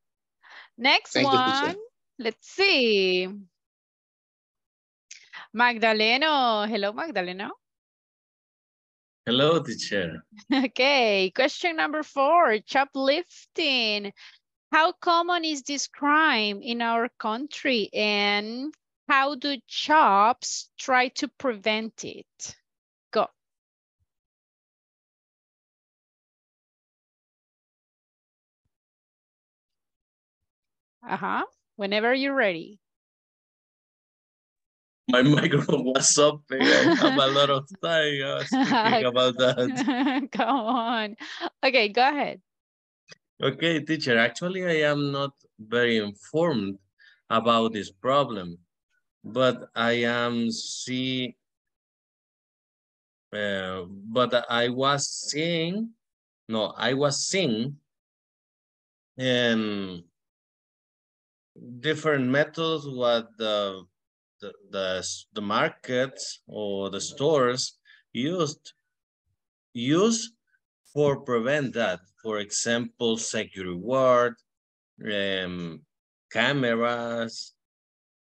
Next Thank one. You, let's see. Magdalena. Hello, Magdalena. Hello, teacher. Okay, question number four, shoplifting. How common is this crime in our country and how do shops try to prevent it? Go. Uh-huh, whenever you're ready. My microphone was open. I have a lot of time uh, speaking about that. Go on. Okay, go ahead. Okay, teacher. Actually, I am not very informed about this problem, but I am see. Uh, but I was seeing No, I was seeing um, different methods what the, the, the, the markets or the stores used use for prevent that. For example, security guard, um, cameras,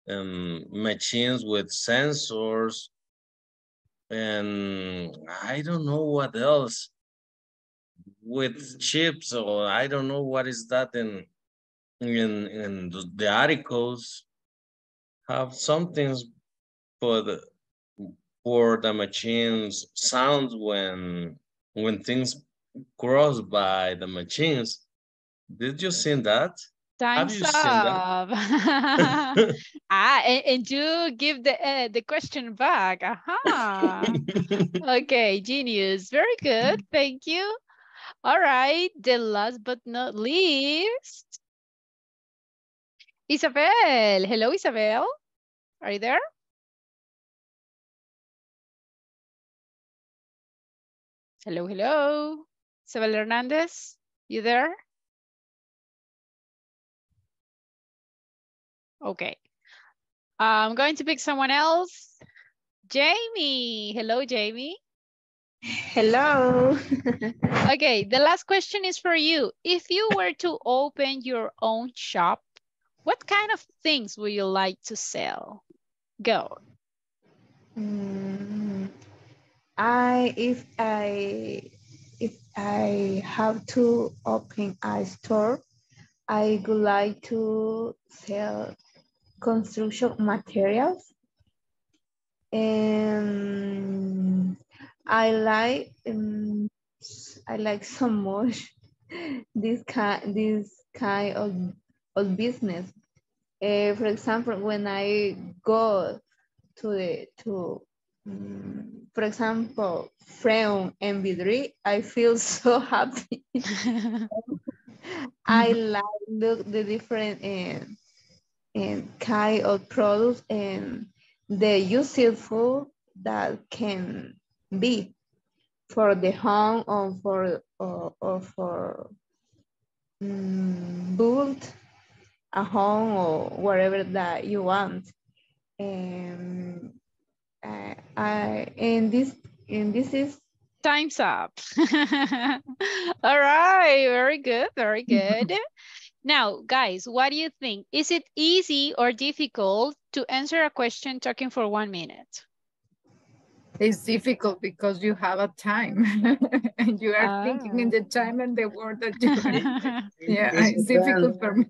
um, machines with sensors, and I don't know what else, with chips, or I don't know what is that in in, in the articles have something for the for the machines sounds when when things cross by the machines. Did you see that? Time's up. Ah, and, and you give the uh, the question back. Aha. Okay, genius. Very good. Thank you. All right. The last but not least, Isabel. Hello, Isabel. Are you there? Hello, hello. Isabel Hernandez, you there? Okay, I'm going to pick someone else. Jamie, hello, Jamie. Hello. Okay, the last question is for you. If you were to open your own shop, what kind of things would you like to sell? Go. Mm, I if I if I have to open a store, I would like to sell construction materials, and I like um, I like so much this kind this kind of, of business. Uh, for example, when I go to the to um, for example from M B three, I feel so happy. I like look the different uh, and kind of products and the useful that can be for the home or for or, or for um, build a home or whatever that you want. And I, I and this and this is time's up. All right, very good, very good. Now, guys, what do you think? Is it easy or difficult to answer a question talking for one minute? It's difficult because you have a time and you are ah. thinking in the time and the word that you are. Yeah, it's, it's difficult for me.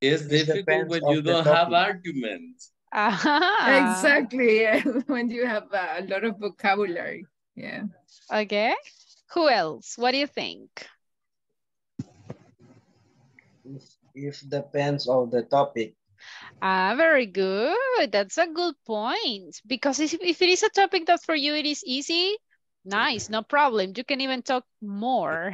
It's difficult when you don't have arguments. Uh-huh. Exactly, yes. When you have a lot of vocabulary. Yeah. Okay. Who else? What do you think? It depends on the topic. Ah, very good. That's a good point. Because if, if it is a topic that for you it is easy, nice, no problem. You can even talk more.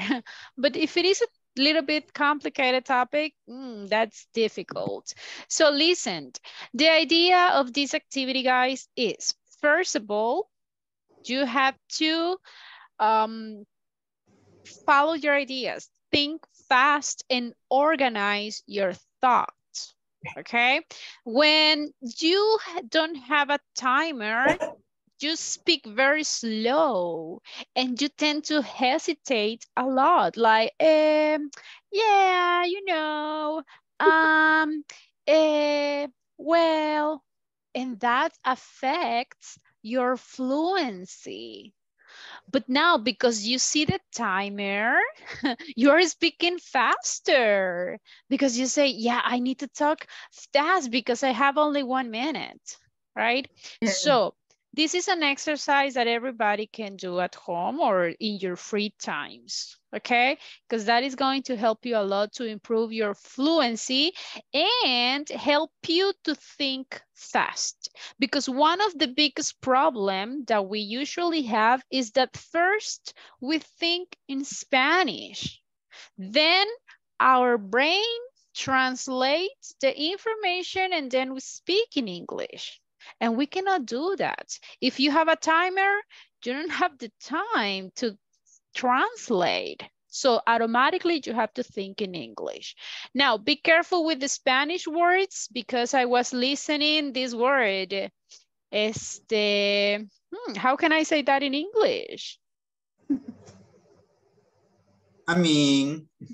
But if it is a little bit complicated topic, mm, that's difficult. So listen, the idea of this activity, guys, is first of all, you have to um, follow your ideas. Think fast and organize your thoughts, okay? When you don't have a timer, you speak very slow and you tend to hesitate a lot, like, um, yeah, you know, um, uh, well, and that affects your fluency. But now, because you see the timer, you're speaking faster because you say, yeah, I need to talk fast because I have only one minute, right? Yeah. So this is an exercise that everybody can do at home or in your free times, okay? Because that is going to help you a lot to improve your fluency and help you to think fast. Because one of the biggest problems that we usually have is that first we think in Spanish, then our brain translates the information and then we speak in English. And we cannot do that. If you have a timer, you don't have the time to translate. So automatically you have to think in English. Now be careful with the Spanish words because I was listening this word. Este, hmm, how can I say that in English? I mean.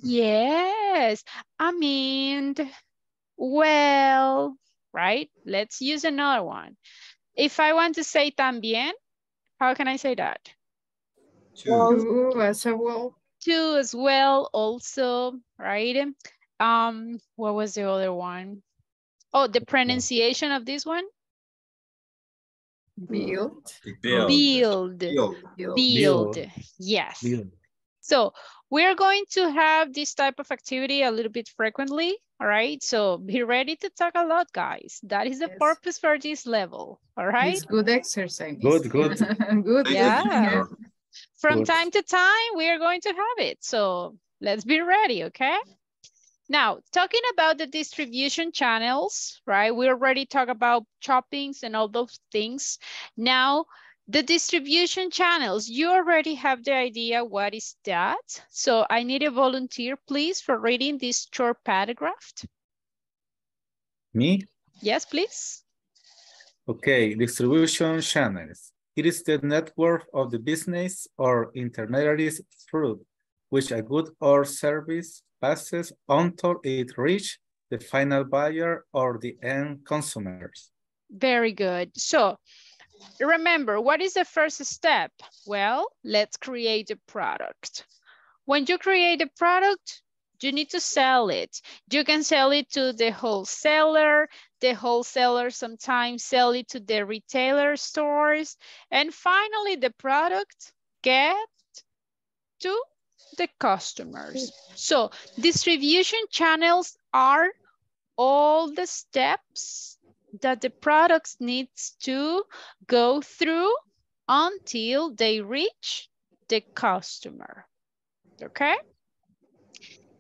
Yes, I mean, well, right? Let's use another one. If I want to say también, how can I say that? Two as well. Two as well, also, right? Um, what was the other one? Oh, the pronunciation of this one? Build. Build. Build. Build. Build. Build. Yes. Build. So we're going to have this type of activity a little bit frequently. All right. So be ready to talk a lot, guys. That is the yes. purpose for this level. All right. It's good exercise. Good, good. Good. Yeah. From good. time to time, we are going to have it. So let's be ready. Okay. Now, talking about the distribution channels, right? We already talked about choppings and all those things. Now, the distribution channels, you already have the idea what is that. So I need a volunteer, please, for reading this short paragraph. Me? Yes, please. Okay, distribution channels. It is the network of the business or intermediaries through which a good or service passes until it reaches the final buyer or the end consumers. Very good. So remember, what is the first step? Well, let's create a product. When you create a product, you need to sell it. You can sell it to the wholesaler. The wholesaler sometimes sells it to the retailer stores. And finally, the product gets to the customers. So distribution channels are all the steps that the products needs to go through until they reach the customer. Okay?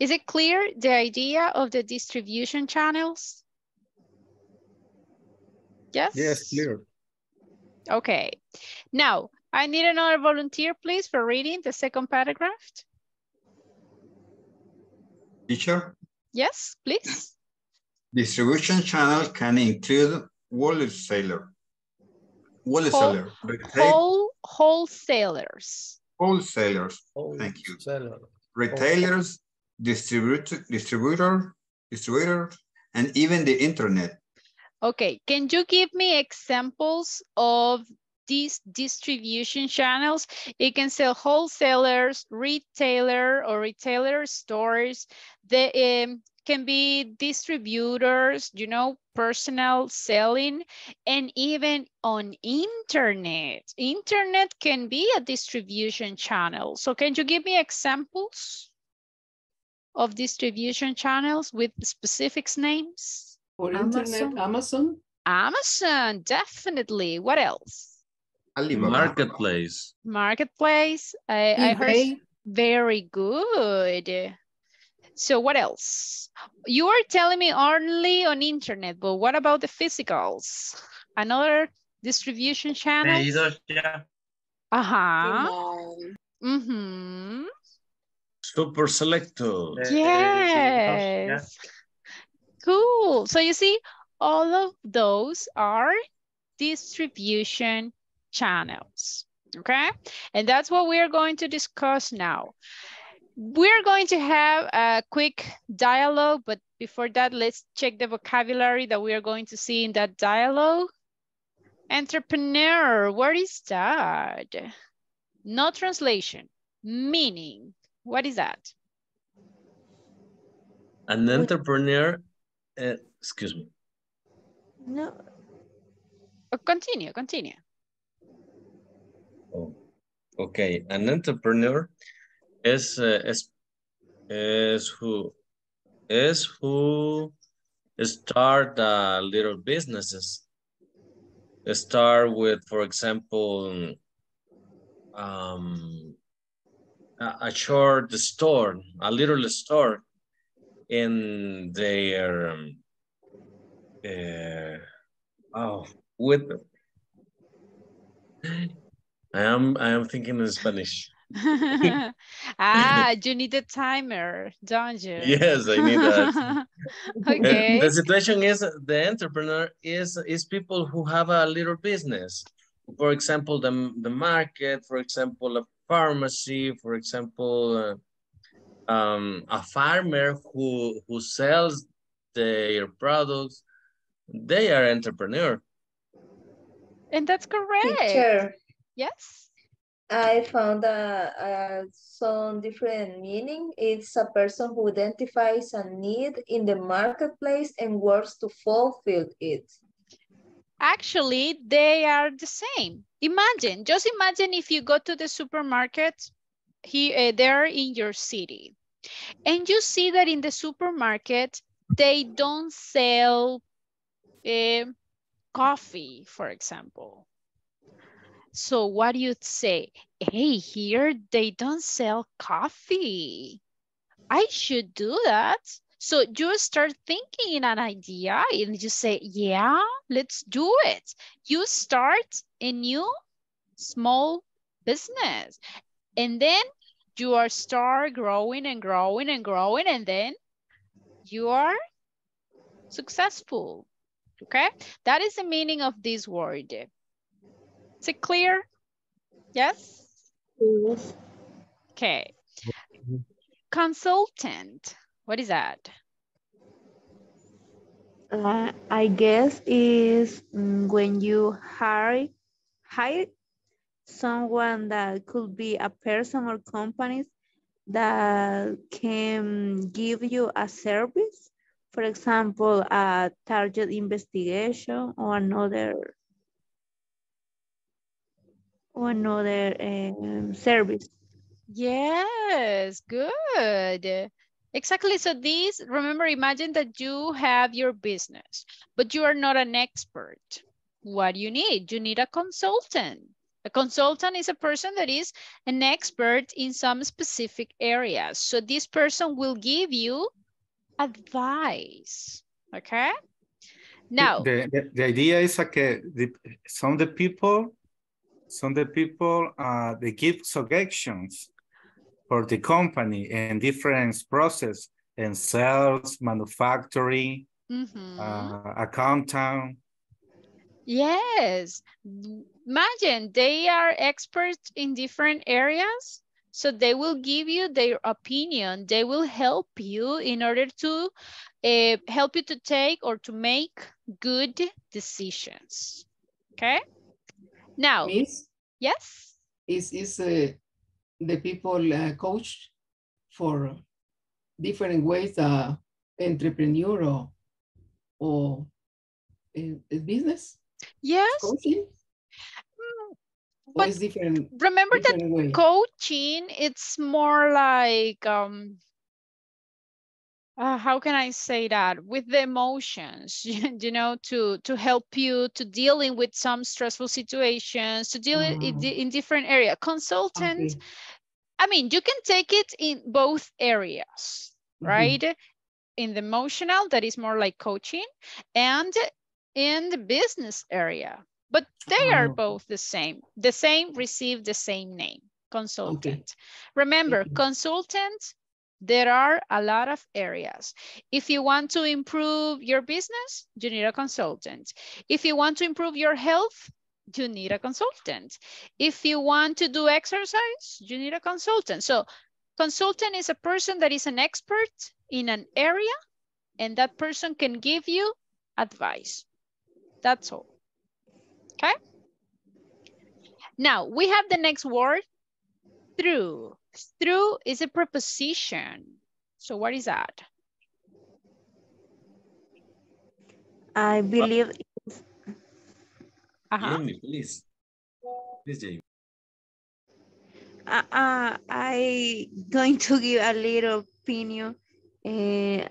Is it clear the idea of the distribution channels? Yes? Yes, clear. Okay. Now, I need another volunteer, please, for reading the second paragraph. Teacher? Yes, please. Distribution channel can include wholesaler, wholesaler, whole, whole, wholesalers, wholesalers. Whole thank you. Seller. Retailers, distributor, distributor, distributor, and even the internet. Okay, can you give me examples of these distribution channels? It can sell wholesalers, retailer or retailer stores. They um, can be distributors, you know, personal selling, and even on internet. Internet can be a distribution channel. So can you give me examples of distribution channels with specific names? For internet, Amazon. Amazon, Amazon definitely. What else? Marketplace. Marketplace. I, I heard very good. So what else? You are telling me only on internet, but what about the physicals? Another distribution channel? Uh-huh. Mm-hmm. Super selector. Yes. Cool. So you see, all of those are distribution channels, okay? And that's what we're going to discuss now. We're going to have a quick dialogue, but before that, let's check the vocabulary that we are going to see in that dialogue. Entrepreneur, what is that? No translation, meaning, what is that? An entrepreneur, uh, excuse me. No. Oh, continue, continue. Oh, okay, an entrepreneur is uh, is is who is who start uh, little businesses. Start with, for example, um, a, a short store, a little store in their um, uh, oh with. I am I am thinking in Spanish. Ah, you need a timer, don't you? Yes, I need that. Okay. The situation is the entrepreneur is, is people who have a little business. For example, the, the market, for example, a pharmacy, for example, uh, um, a farmer who, who sells their products, they are entrepreneur. And that's correct. Teacher. Yes. I found uh, uh, some different meaning. It's a person who identifies a need in the marketplace and works to fulfill it. Actually, they are the same. Imagine, just imagine if you go to the supermarket he, uh, there in your city, and you see that in the supermarket, they don't sell uh, coffee, for example. So what do you say? Hey, here they don't sell coffee. I should do that. So you start thinking in an idea and you say, yeah, let's do it. You start a new small business. And then you are start growing and growing and growing. And then you are successful. Okay? That is the meaning of this word. Is it clear? Yes? Yes. Okay. Consultant. What is that? Uh, I guess is when you hire, hire someone that could be a person or companies that can give you a service. For example, a target investigation or another or another um, service. Yes, good. Exactly, so these, remember, imagine that you have your business, but you are not an expert. What do you need? You need a consultant. A consultant is a person that is an expert in some specific area. So this person will give you advice, okay? Now. The, the, the idea is okay, the, some of the people Some of the people, uh, they give suggestions for the company and different process and sales, manufacturing, mm-hmm. uh, accountant. Yes. Imagine they are experts in different areas. So they will give you their opinion. They will help you in order to uh, help you to take or to make good decisions. Okay. Now, Miss, yes, is is uh, the people uh, coach for different ways, uh, entrepreneur or, or uh, business? Yes, coaching. But is different, remember different that way? Coaching, it's more like um, uh, how can I say that? With the emotions, you know, to, to help you to dealing with some stressful situations, to deal uh-huh. in, in different areas. Consultant, okay. I mean, you can take it in both areas, mm-hmm. right? In the emotional, that is more like coaching, and in the business area. But they uh-huh. are both the same. The same receive the same name, consultant. Okay. Remember, okay. consultant, there are a lot of areas. If you want to improve your business, you need a consultant. If you want to improve your health, you need a consultant. If you want to do exercise, you need a consultant. So consultant is a person that is an expert in an area, and that person can give you advice. That's all. Okay? Now, we have the next word, through. Through is a preposition. So what is that? I believe it's... Uh-huh. Jamie, please. Please, Jamie. Uh, uh, I'm going to give a little opinion. Uh,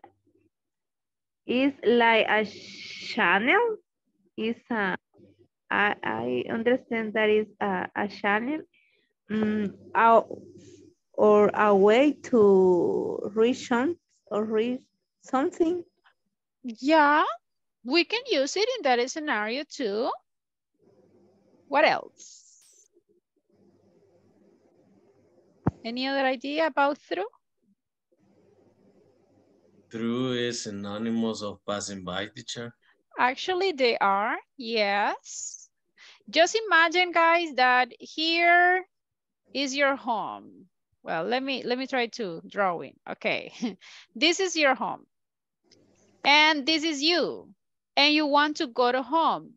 it's like a channel. It's a, I, I understand that it's a, a channel. Mm, our, or a way to reach some, or reach something. Yeah, we can use it in that scenario too. What else? Any other idea about through? Through is synonymous of passing by, teacher. Actually, they are, yes. Just imagine, guys, that here is your home. Well, let me let me try to draw in. Okay, this is your home. And this is you. And you want to go to home.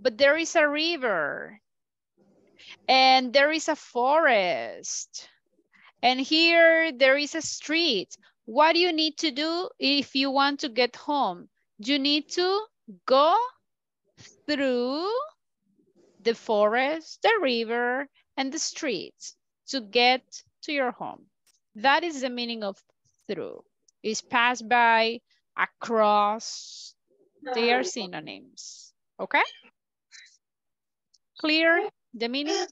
But there is a river. And there is a forest. And here there is a street. What do you need to do if you want to get home? You need to go through the forest, the river, and the streets to get to your home. That is the meaning of through. It's passed by, across. They are synonyms. Okay? Clear the meaning?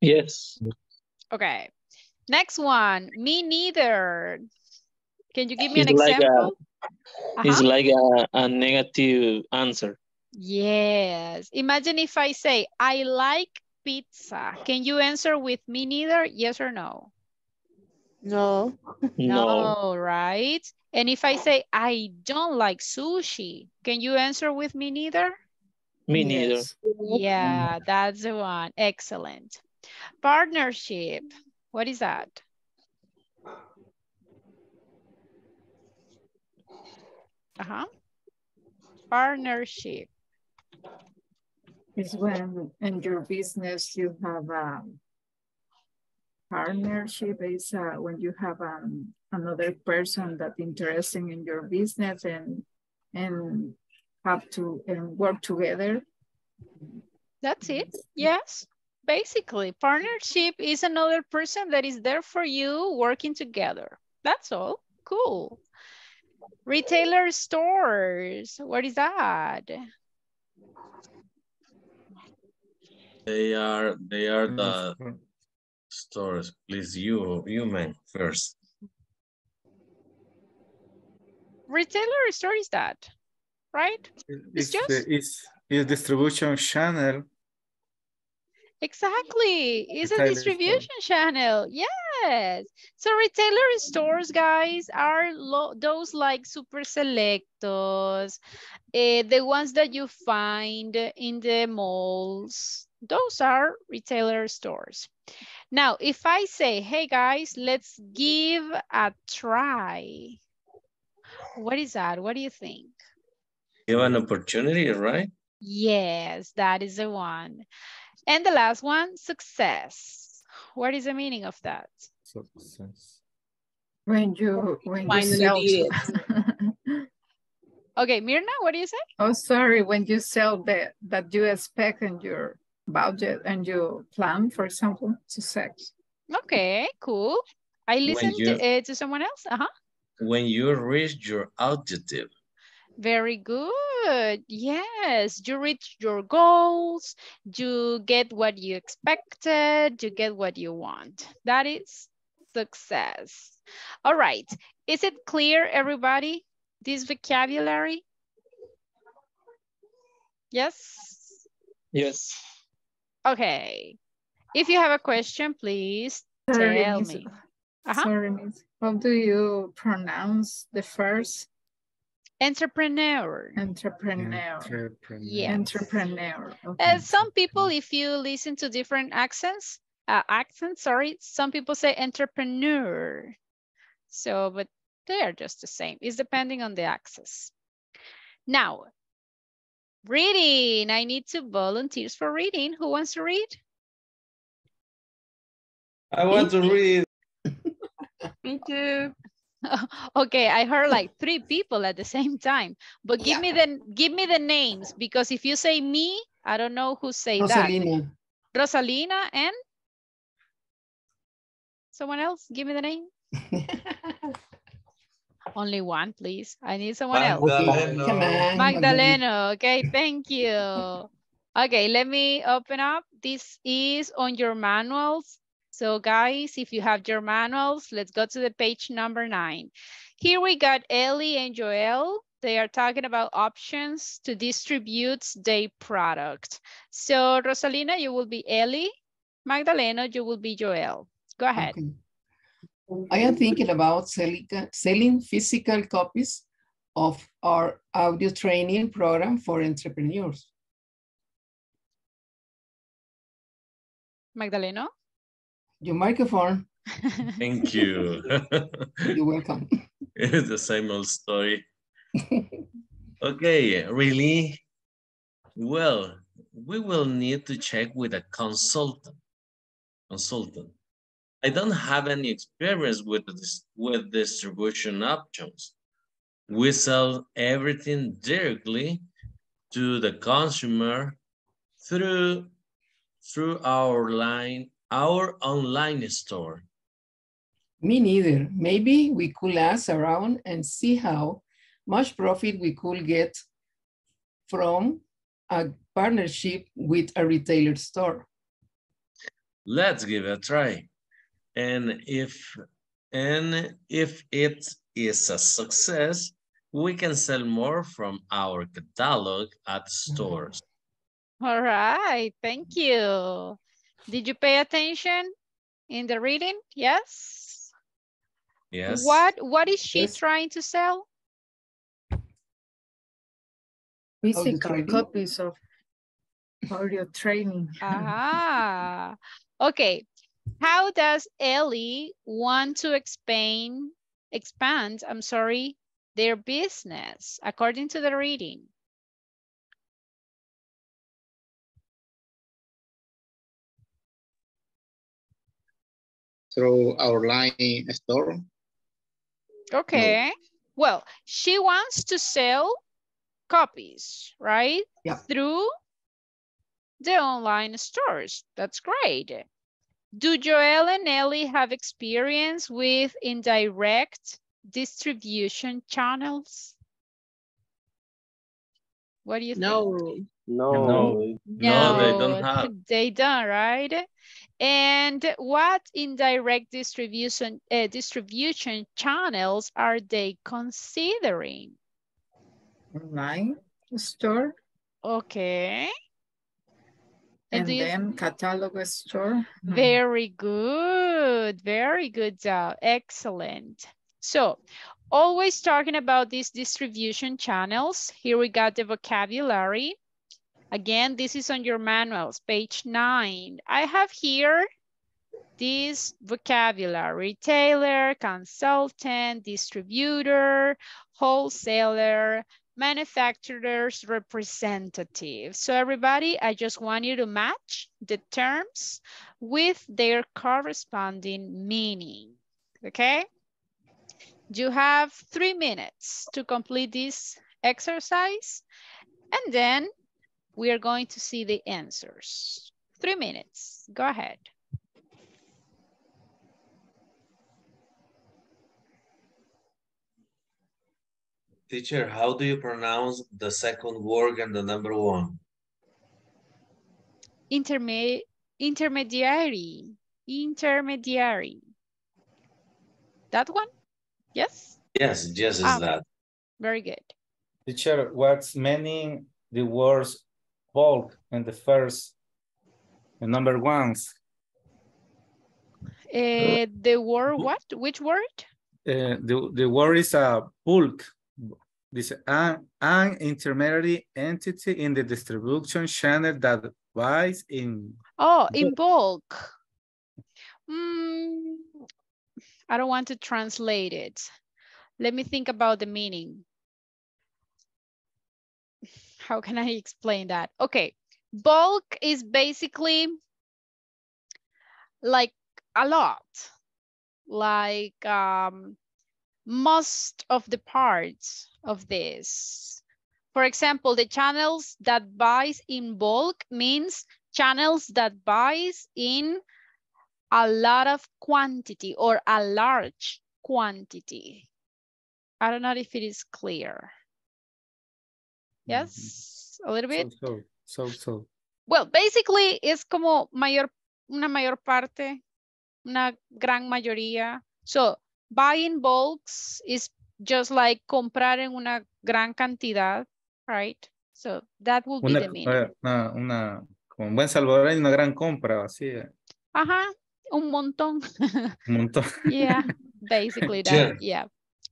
Yes. Okay. Next one, me neither. Can you give me it's an like example? A, uh-huh. It's like a, a negative answer. Yes. Imagine if I say, I like pizza. Can you answer with me neither? Yes or no? No. No, no, right? And if I say, I don't like sushi, can you answer with me neither? Me neither. Yes. Yeah, that's the one. Excellent. Partnership. What is that? Uh-huh. Partnership. It's when in your business you have a partnership. It's uh, when you have um, another person that's interested in your business and and have to and work together. That's it. Yes. Basically, partnership is another person that is there for you working together. That's all. Cool. Retailer stores. What is that? They are they are the stores. Please, you human first. Retailer store is that, right? It's, it's just the, it's, it's distribution channel. Exactly, it's a distribution channel, yes. So retailer stores, guys, are those like Super Selectos, eh, the ones that you find in the malls. Those are retailer stores. Now, if I say, hey guys, let's give a try. What is that? What do you think? Give an opportunity, right? Yes, that is the one. And the last one, success. What is the meaning of that? Success. When you, when you sell. Okay, Mirna, what do you say? Oh, sorry, when you sell that, that you expect in your budget and you plan, for example, success. Okay, cool. I listened you, to, uh, to someone else. Uh-huh. When you reach your objective. Very good. Yes, you reach your goals, you get what you expected, you get what you want. That is success. All right. Is it clear, everybody, this vocabulary? Yes? Yes. Okay. If you have a question, please sorry, tell me. Uh-huh. Sorry, miss. How do you pronounce the first? Entrepreneur. Entrepreneur. Entrepreneur. Yes. Entrepreneur. Okay. Uh, some people, if you listen to different accents, uh, accents, sorry, some people say entrepreneur. So, but they are just the same. It's depending on the accents. Now, reading. I need to volunteers for reading. Who wants to read? I want to read. Me too. Okay, I heard like three people at the same time, but give yeah. me the give me the names, because if you say me, I don't know who say Rosalina. That. Rosalina and someone else. Give me the name. Only one, please. I need someone Magdalena. Else. Magdalena. Magdalena. Okay, thank you. Okay, let me open up. This is on your manuals. So guys, if you have your manuals, let's go to the page number nine. Here we got Ellie and Joel. They are talking about options to distribute their product. So Rosalina, you will be Ellie. Magdalena, you will be Joel. Go ahead. Okay. I am thinking about selling, selling physical copies of our audio training program for entrepreneurs. Magdalena? Your microphone. Thank you. You're welcome. It's the same old story. Okay, really? Well, we will need to check with a consultant. Consultant. I don't have any experience with this, with distribution options. We sell everything directly to the consumer through through our line, our online store. Me neither. Maybe we could ask around and see how much profit we could get from a partnership with a retailer store. Let's give it a try. And if, and if it is a success, we can sell more from our catalog at stores. All right, thank you. Did you pay attention in the reading? Yes? Yes. What, what is she yes. trying to sell? Physical copies of audio training. Ah, okay. How does Ellie want to expand, expand, I'm sorry, their business according to the reading? Through our line store. Okay. No. Well, she wants to sell copies, right? Yeah. Through the online stores. That's great. Do Joel and Ellie have experience with indirect distribution channels? What do you no. think? No. No. No, they don't have. They don't, right? And what indirect distribution uh, distribution channels are they considering? Online store. Okay. And, and then catalog store. Very good. Very good job. Excellent. So always talking about these distribution channels. Here we got the vocabulary. Again, this is on your manuals, page nine. I have here this vocabulary: retailer, consultant, distributor, wholesaler, manufacturer's representative. So everybody, I just want you to match the terms with their corresponding meaning, okay? You have three minutes to complete this exercise, and then we are going to see the answers. Three minutes, go ahead. Teacher, how do you pronounce the second word and the number one? Interme intermediary, intermediary. That one, yes? Yes, yes is um, that. Very good. Teacher, what's meaning the words bulk and the first and number ones? Uh, the word what? Which word? Uh, the, the word is a bulk. This an, an intermediary entity in the distribution channel that buys in. Oh, bulk. In bulk. Mm, I don't want to translate it. Let me think about the meaning. How can I explain that? Okay, bulk is basically like a lot, like um, most of the parts of this. For example, the channels that buys in bulk means channels that buys in a lot of quantity or a large quantity. I don't know if it is clear. Yes, a little bit. So, so, so, so. Well, basically, es como mayor, una mayor parte, una gran mayoría. So, buying bulks is just like comprar en una gran cantidad, right? So, that will be una, the meaning. Una, una, con buen salvadoreño, una gran compra, así. Ajá, un montón. Un montón. Yeah, basically that. Jen, yeah.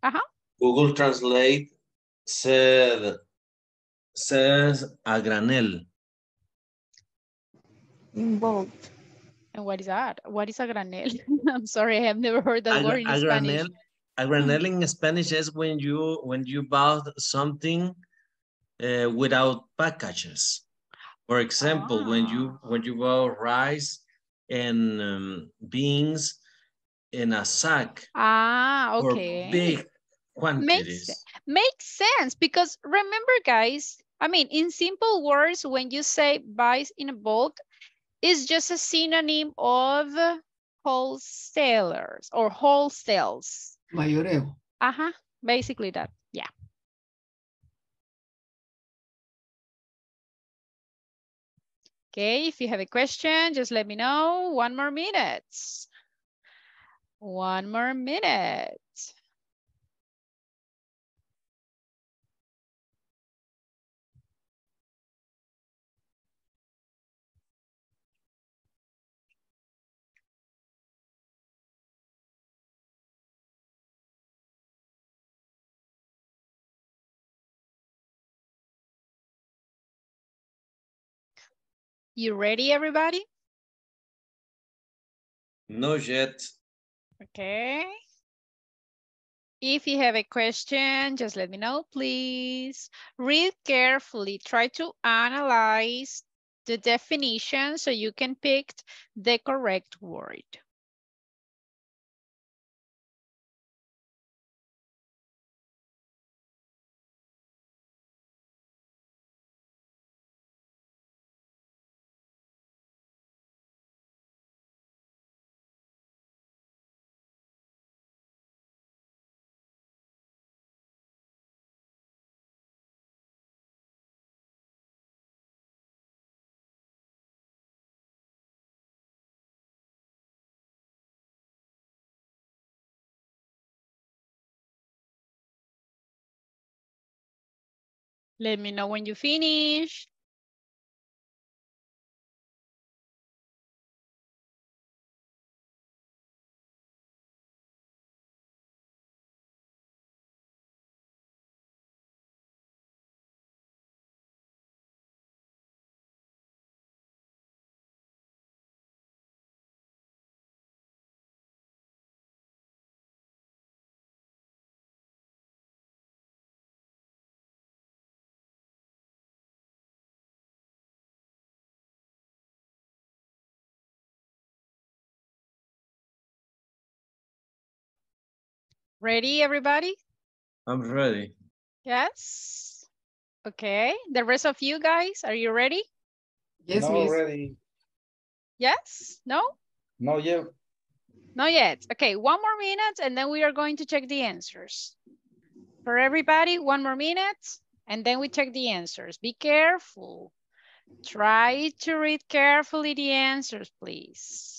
Uh-huh. Google Translate said, says a granel. Involved. And what is that? What is a granel? I'm sorry, I have never heard that a, word in a Spanish. Granel, a granel in Spanish is when you when you buy something uh, without packages. For example, oh. when you when you buy rice and um, beans in a sack. Ah, okay. Or big quantities. Makes, makes sense, because remember, guys, I mean, in simple words, when you say buy in bulk, is just a synonym of wholesalers or wholesales. Mayoreo. Uh-huh, basically that, yeah. Okay, if you have a question, just let me know. One more minute. One more minute. You ready, everybody? No yet. Okay. If you have a question, just let me know, please. Read carefully. Try to analyze the definition so you can pick the correct word. Let me know when you finish. Ready, everybody? I'm ready. Yes. Okay. The rest of you guys, are you ready? Yes, no, miss. Ready. Yes? No? Not yet. Not yet. Okay, one more minute and then we are going to check the answers. For everybody, one more minute and then we check the answers. Be careful. Try to read carefully the answers, please.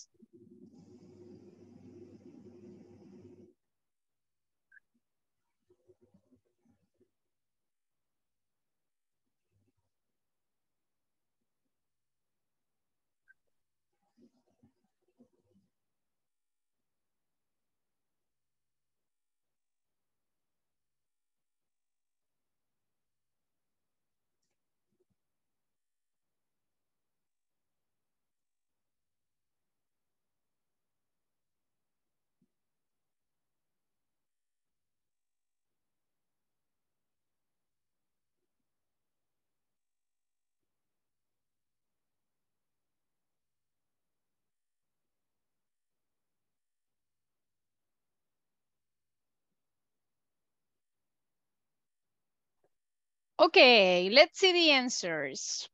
Okay, let's see the answers.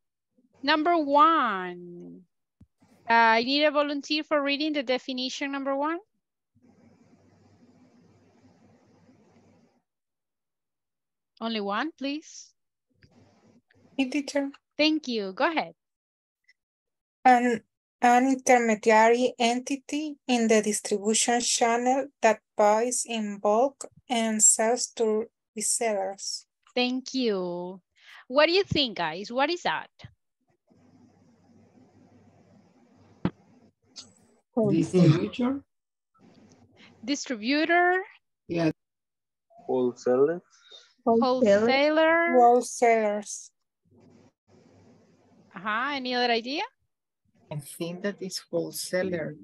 Number one, uh, I need a volunteer for reading the definition number one. Only one, please. Hey, teacher. Thank you, go ahead. An, an intermediary entity in the distribution channel that buys in bulk and sells to resellers. Thank you. What do you think, guys? What is that? Distributor. Distributor. Yeah. Wholesaler. Wholesaler. Wholesalers. Uh-huh. Any other idea? I think that is wholesaler.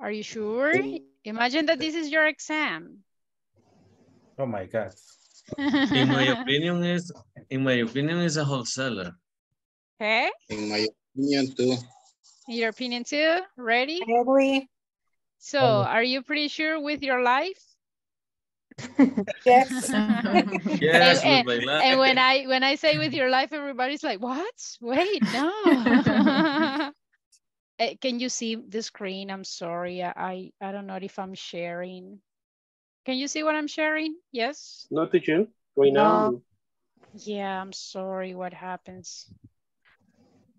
Are you sure? Imagine that this is your exam. Oh my God. In my opinion is, in my opinion is a wholesaler. Okay. In my opinion too. In your opinion too? Ready? I agree. So um, are you pretty sure with your life? Yes. Yes. And, and, and when I when I say with your life, everybody's like, what? Wait, no. Can you see the screen? I'm sorry. I, I don't know if I'm sharing. Can you see what I'm sharing? Yes? Not to you. Right now. Um, yeah, I'm sorry. What happens?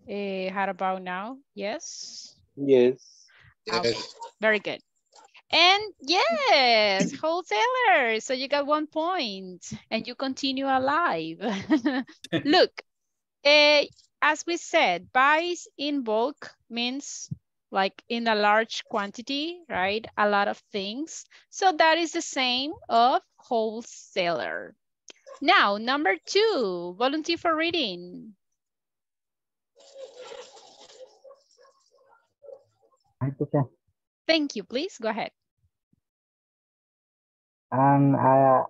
Uh, how about now? Yes? Yes. Okay. Yes. Very good. And yes, wholesaler. So you got one point and you continue alive. Look, uh, as we said, buys in bulk means like in a large quantity, right? A lot of things. So that is the same of wholesaler. Now, number two, volunteer for reading. Thank you, please go ahead. And uh,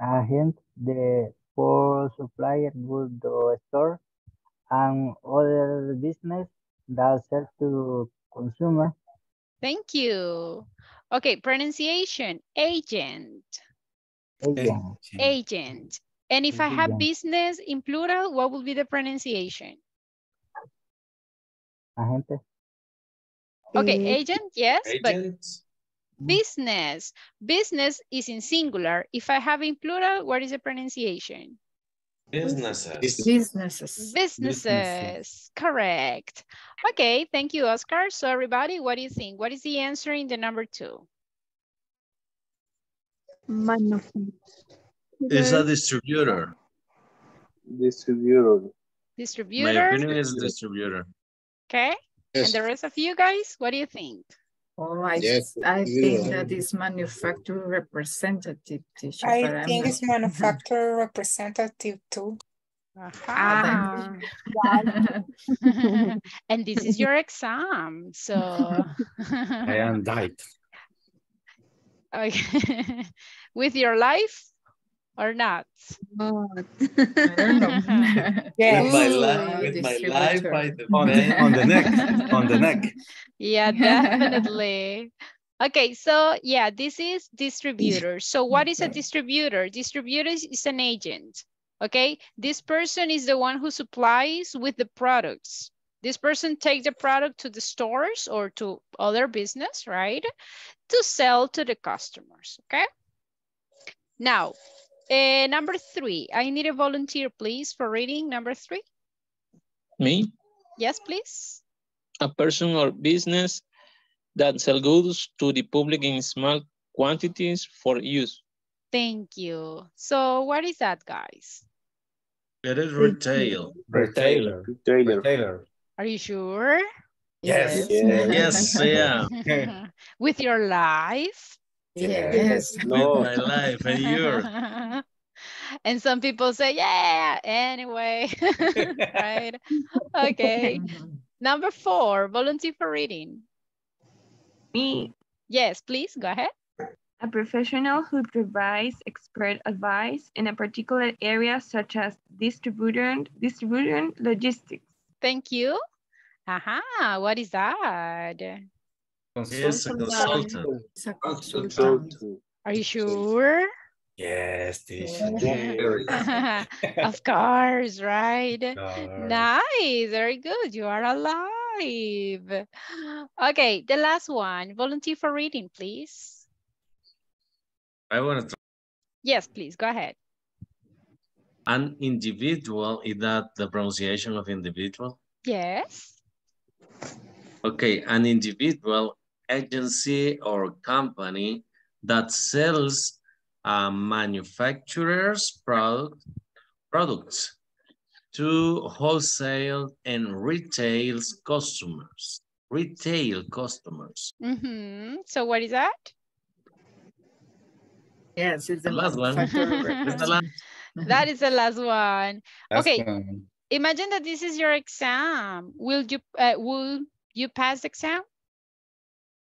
a hint, the poor supplier would the store and other business that sell to consumer. Thank you. Okay, pronunciation, agent. Agent. Agent. And if agent. I have business in plural, what would be the pronunciation? Agente. Okay, agent, yes, agent. But business. Business is in singular. If I have in plural, what is the pronunciation? Businesses. Businesses. Businesses. Businesses, correct. Okay, thank you, Oscar. So everybody, what do you think? What is the answer in the number two? It's a distributor. Distributor. Distributor. My opinion is distributor. Okay. Yes. And the rest of you guys, what do you think? Oh, I, yes. I think yeah. that is manufacturer representative. Teacher, I think it's manufacturer representative too. Uh-huh. Ah. And this is your exam, so. I am died. Okay. With your life or not? Not. Yes. With my life, with my life by the on, on the neck, on the neck. Yeah, definitely. Okay, so yeah, this is distributor. So what is a distributor? Distributor is, is an agent, okay? This person is the one who supplies with the products. This person takes the product to the stores or to other business, right? To sell to the customers, okay? Now, Uh, number three, I need a volunteer, please, for reading number three. Me? Yes, please. A person or business that sells goods to the public in small quantities for use. Thank you. So what is that, guys? It is retail. Retailer. Retailer. Retailer. Are you sure? Yes. Yes, yes. Yeah. With your life? Yes, yes. No. My life and yours. And some people say, yeah, anyway, right? Okay. Number four, volunteer for reading. Me. Yes, please, go ahead. A professional who provides expert advice in a particular area such as distribution, distribution logistics. Thank you. Aha, uh-huh. What is that? Yes, a consultant. A consultant. Are you sure? Yes, yeah. Of course, right? No. Nice, very good. You are alive. Okay, the last one. Volunteer for reading, please. I want to. Yes, please go ahead. An individual, is that the pronunciation of individual? Yes. Okay, an individual, agency or company that sells a manufacturer's product, products to wholesale and retail customers. retail customers. Mm-hmm. So what is that? Yes, it's the, the last one. It's the last. That is the last one. Last okay, one. Imagine that this is your exam. Will you uh, will you pass the exam?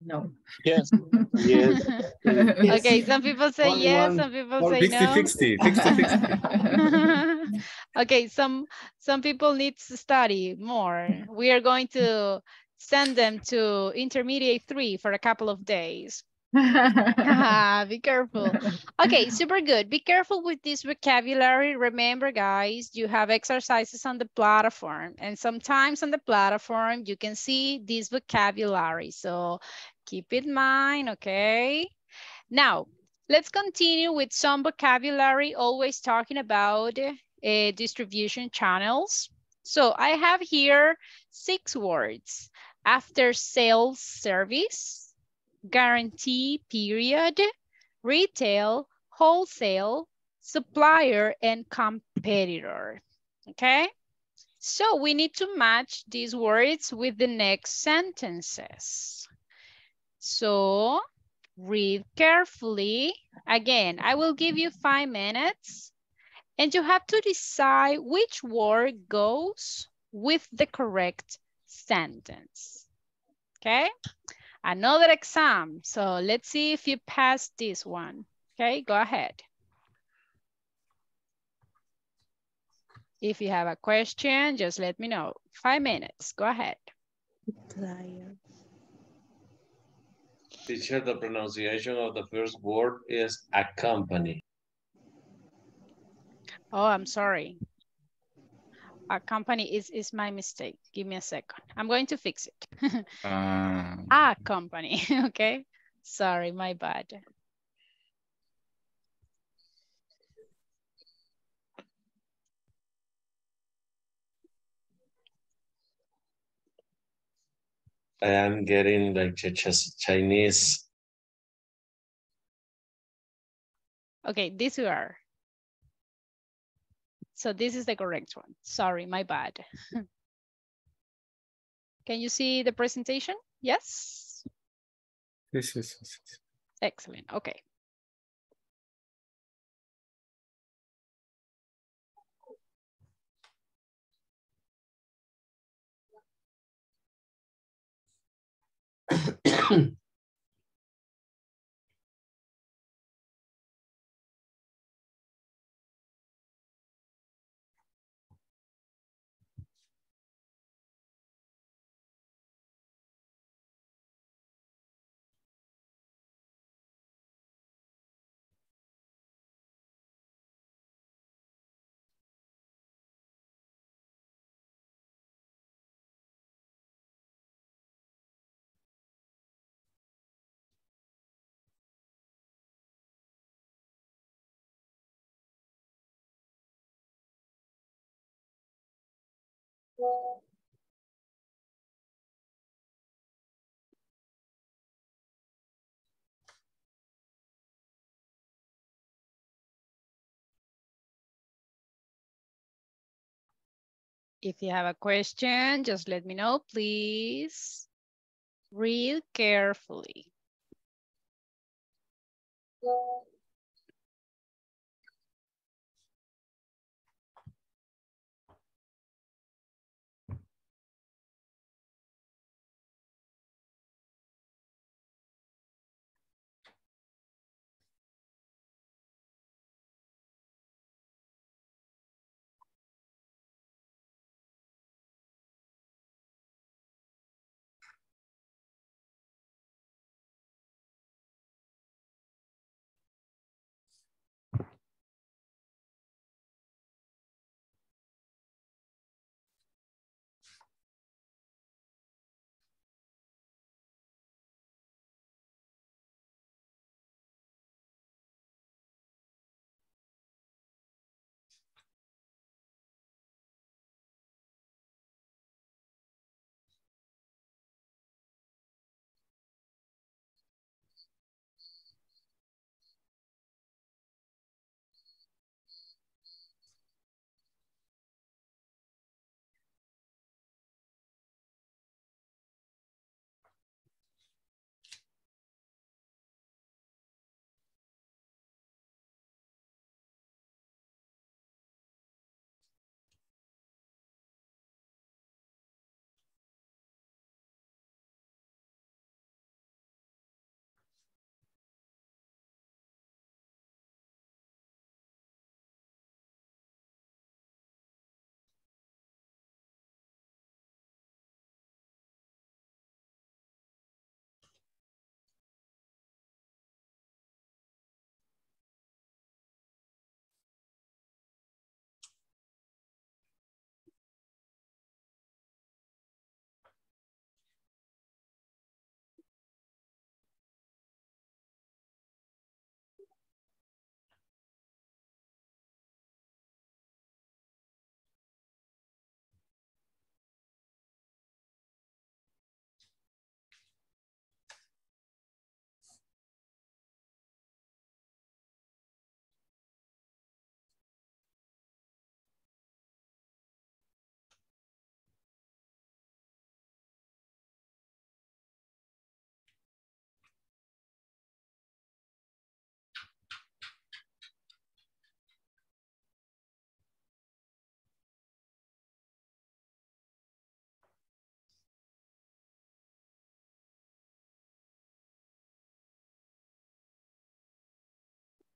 No. Yes. Yes. Okay, some people say one, yes, one. Some people or say fifty, no. fifty, fifty, fifty. Okay, some some people need to study more. We are going to send them to intermediate three for a couple of days. Ah, be careful. Okay, super good. Be careful with this vocabulary. Remember, guys, you have exercises on the platform, and sometimes on the platform you can see this vocabulary, so keep it in mind. Okay, now let's continue with some vocabulary, always talking about uh, distribution channels. So I have here six words: after sales service, guarantee period, retail, wholesale, supplier, and competitor. Okay, so we need to match these words with the next sentences. So read carefully. Again, I will give you five minutes and you have to decide which word goes with the correct sentence. Okay. Another exam. So let's see if you pass this one. Okay, go ahead. If you have a question, just let me know. Five minutes, go ahead. Teacher, the pronunciation of the first word is accompany. Oh, I'm sorry. Accompany is, is my mistake. Give me a second. I'm going to fix it. um, ah, company. Okay. Sorry, my bad. I am getting like Chinese. Okay, these you are. So this is the correct one. Sorry, my bad. Can you see the presentation? Yes? Yes, yes, yes. Excellent, okay. If you have a question, just let me know, please. Read carefully.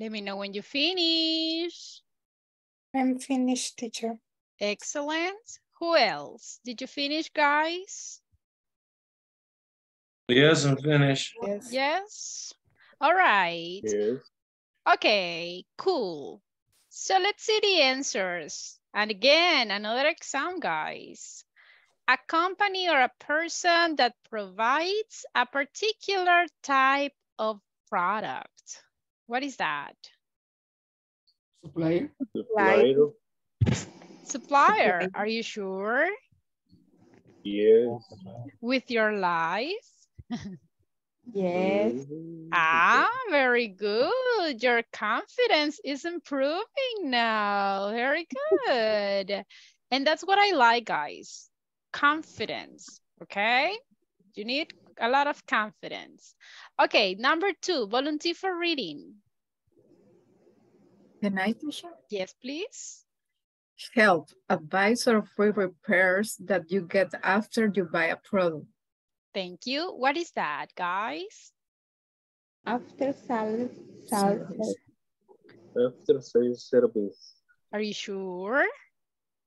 Let me know when you finish. I'm finished, teacher. Excellent. Who else? Did you finish, guys? Yes, I'm finished. Yes. Yes. All right. Yes. Okay, cool. So let's see the answers. And again, another exam, guys. A company or a person that provides a particular type of product. What is that? Supplier. Supplier. Supplier. Are you sure? Yes. With your life? Yes. Ah, very good. Your confidence is improving now. Very good. And that's what I like, guys. Confidence. Okay. You need a lot of confidence. Okay. Number two, volunteer for reading. Can I teach you? Yes, please. Help, advice, or free repairs that you get after you buy a product. Thank you. What is that, guys? After sales service. After sales service. Are you sure?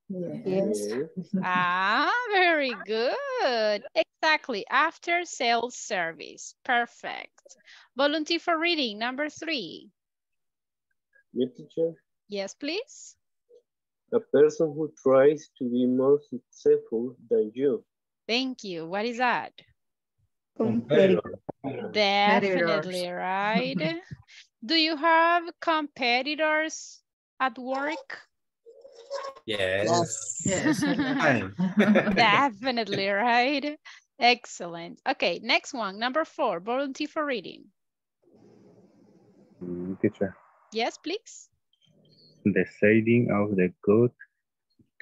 Yes. Yes. Ah, very good. Exactly. After sales service. Perfect. Volunteer for reading, number three. Teacher? Yes, please. A person who tries to be more successful than you. Thank you. What is that? Competitor. Definitely, right? Do you have competitors at work? Yes. Yes. Definitely, right? Excellent. Okay, next one, number four, volunteer for reading. Teacher. Yes, please. Deciding of the good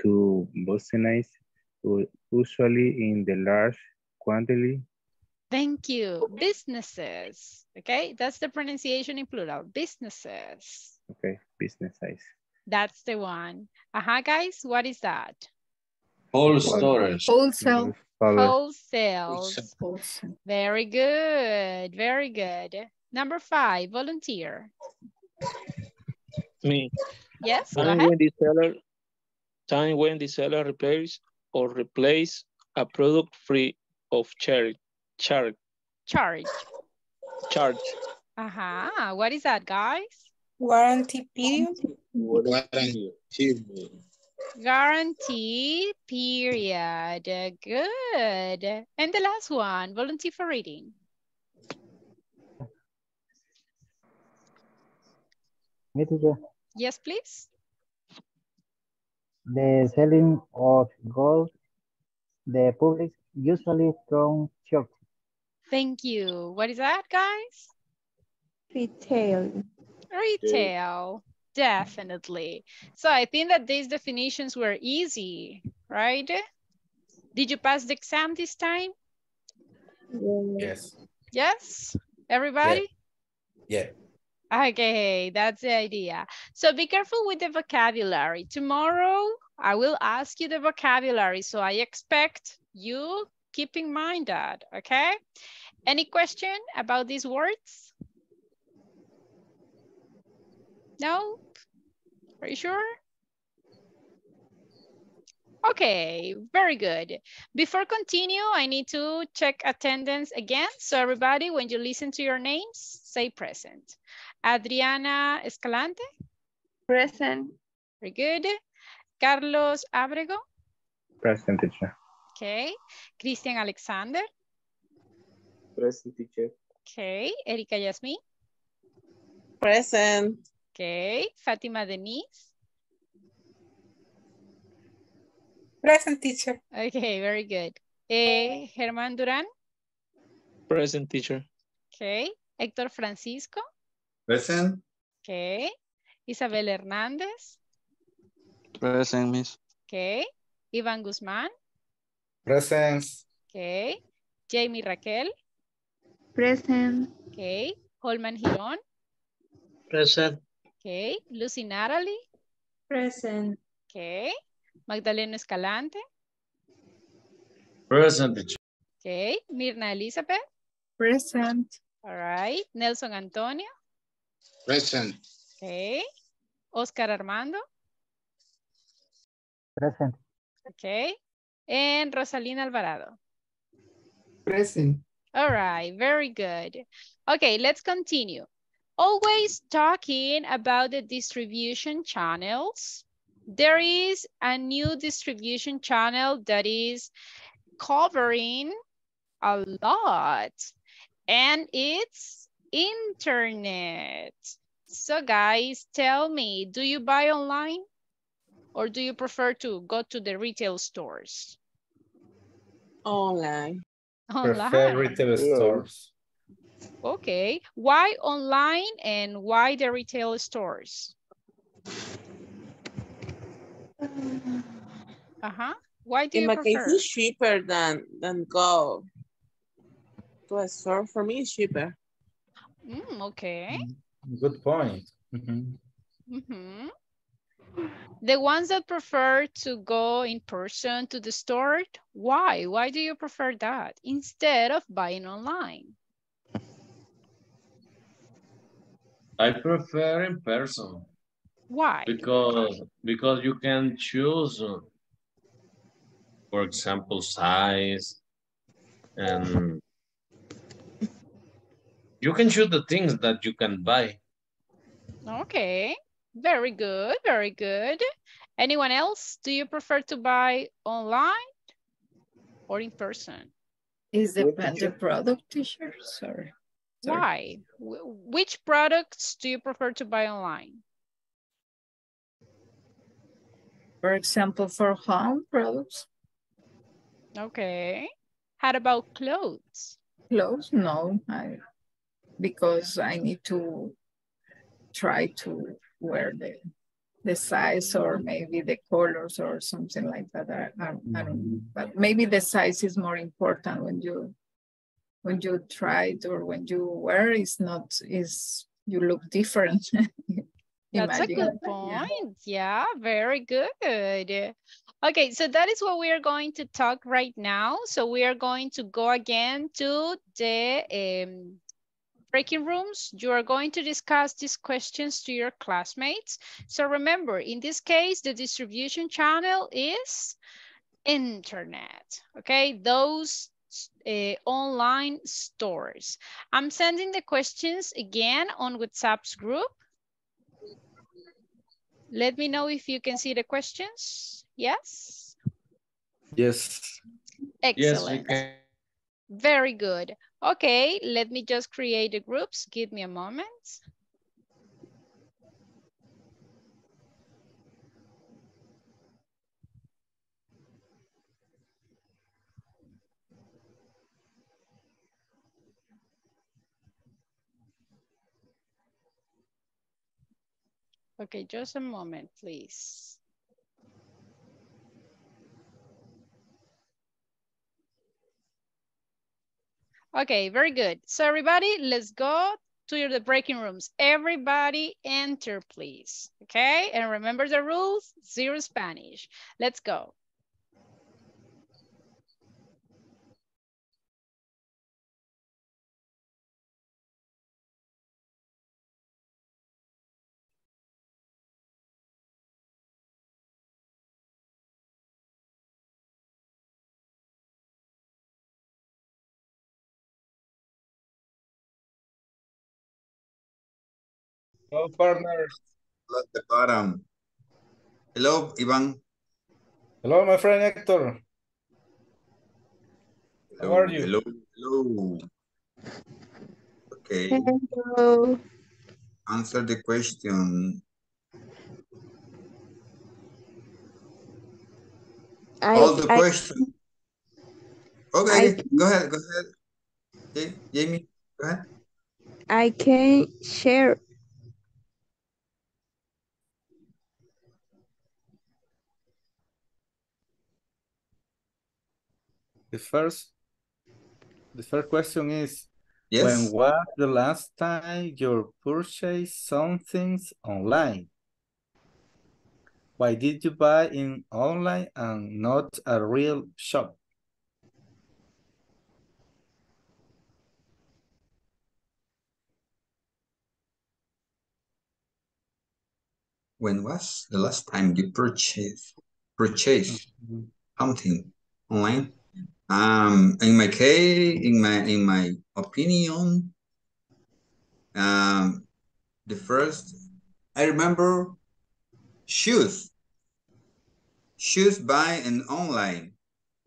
to business, usually in the large quantity. Thank you. Businesses. Okay, that's the pronunciation in plural. Businesses. Okay, business size. That's the one. Aha, uh-huh, guys, what is that? Whole storage. Wholesale. Wholesale. Wholesale. Very good. Very good. Number five, volunteer. Me. Yes, time when the seller, time when the seller repairs or replace a product free of charge. Charge. Charge. Charge. Uh-huh. What is that, guys? Warranty period. Warranty period. Guarantee period. Good. And the last one, volunteer for reading. Yes, please. The selling of gold, the public usually from church. Thank you. What is that, guys? Retail. Retail, definitely. So I think that these definitions were easy, right? Did you pass the exam this time? Yes. Yes? Everybody? Yeah. Yeah. Okay, that's the idea. So be careful with the vocabulary. Tomorrow, I will ask you the vocabulary. So I expect you keep in mind that, okay? Any question about these words? No? Are you sure? Okay, very good. Before continue, I need to check attendance again. So everybody, when you listen to your names, say present. Adriana Escalante. Present. Very good. Carlos Abrego. Present, teacher. Okay. Christian Alexander. Present, teacher. Okay. Erika Yasmin. Present. Okay. Fatima Denise. Present, teacher. Okay, very good. Eh, Germán Durán. Present, teacher. Okay. Hector Francisco. Present. Okay. Isabel Hernandez. Present, miss. Okay. Ivan Guzman. Present. Okay. Jamie Raquel. Present. Okay. Holman Giron. Present. Okay. Lucy Natalie. Present. Okay. Magdalena Escalante. Present. Okay. Mirna Elizabeth. Present. All right. Nelson Antonio. Present. Okay. Oscar Armando. Present. Okay. And Rosalina Alvarado. Present. All right. Very good. Okay. Let's continue. Always talking about the distribution channels. There is a new distribution channel that is covering a lot, and it's internet. So guys, tell me, do you buy online or do you prefer to go to the retail stores? Online. Online. Prefer retail stores. Okay, why online and why the retail stores? Uh-huh. Why do in you my prefer? Case, it's cheaper than, than go to a store. For me, it's cheaper. Mm, okay. Good point. Mm-hmm. Mm-hmm. The ones that prefer to go in person to the store, why? Why do you prefer that instead of buying online? I prefer in person. Why? Because, because you can choose, for example, size, and you can choose the things that you can buy. Okay, very good, very good. Anyone else? Do you prefer to buy online or in person? Is the, the product t-shirt? Sorry. Sorry. Why? Which products do you prefer to buy online? For example, for home products. Okay. How about clothes? Clothes? No, I, because I need to try to wear the, the size or maybe the colors or something like that. I, I, I don't, but maybe the size is more important when you when you try it or when you wear it, it's not, is you look different. That's a good point. Yeah. Yeah, very good. Okay, so that is what we are going to talk right now. So we are going to go again to the um, breaking rooms. You are going to discuss these questions to your classmates. So remember, in this case, the distribution channel is internet, okay? Those Uh, online stores. I'm sending the questions again on WhatsApp's group. Let me know if you can see the questions. Yes? Yes. Excellent. Yes, very good. Okay, let me just create the groups. Give me a moment. Okay, just a moment, please. Okay, very good. So everybody, let's go to the breaking rooms. Everybody enter, please. Okay, and remember the rules, zero Spanish. Let's go. Hello, partners. At the bottom. Hello, Ivan. Hello, my friend Hector. Hello, how are you? Hello. Hello. Okay. Hello. Answer the question. I, All the I, questions. Okay, I, go ahead. Go ahead. Okay, Jamie, go ahead. I can share. The first, the first question is, yes. When was the last time you purchased something online? Why did you buy in online and not a real shop? When was the last time you purchased purchased mm-hmm. something online? Um, in my case, in my in my opinion, um, the first I remember shoes. Shoes buy and online.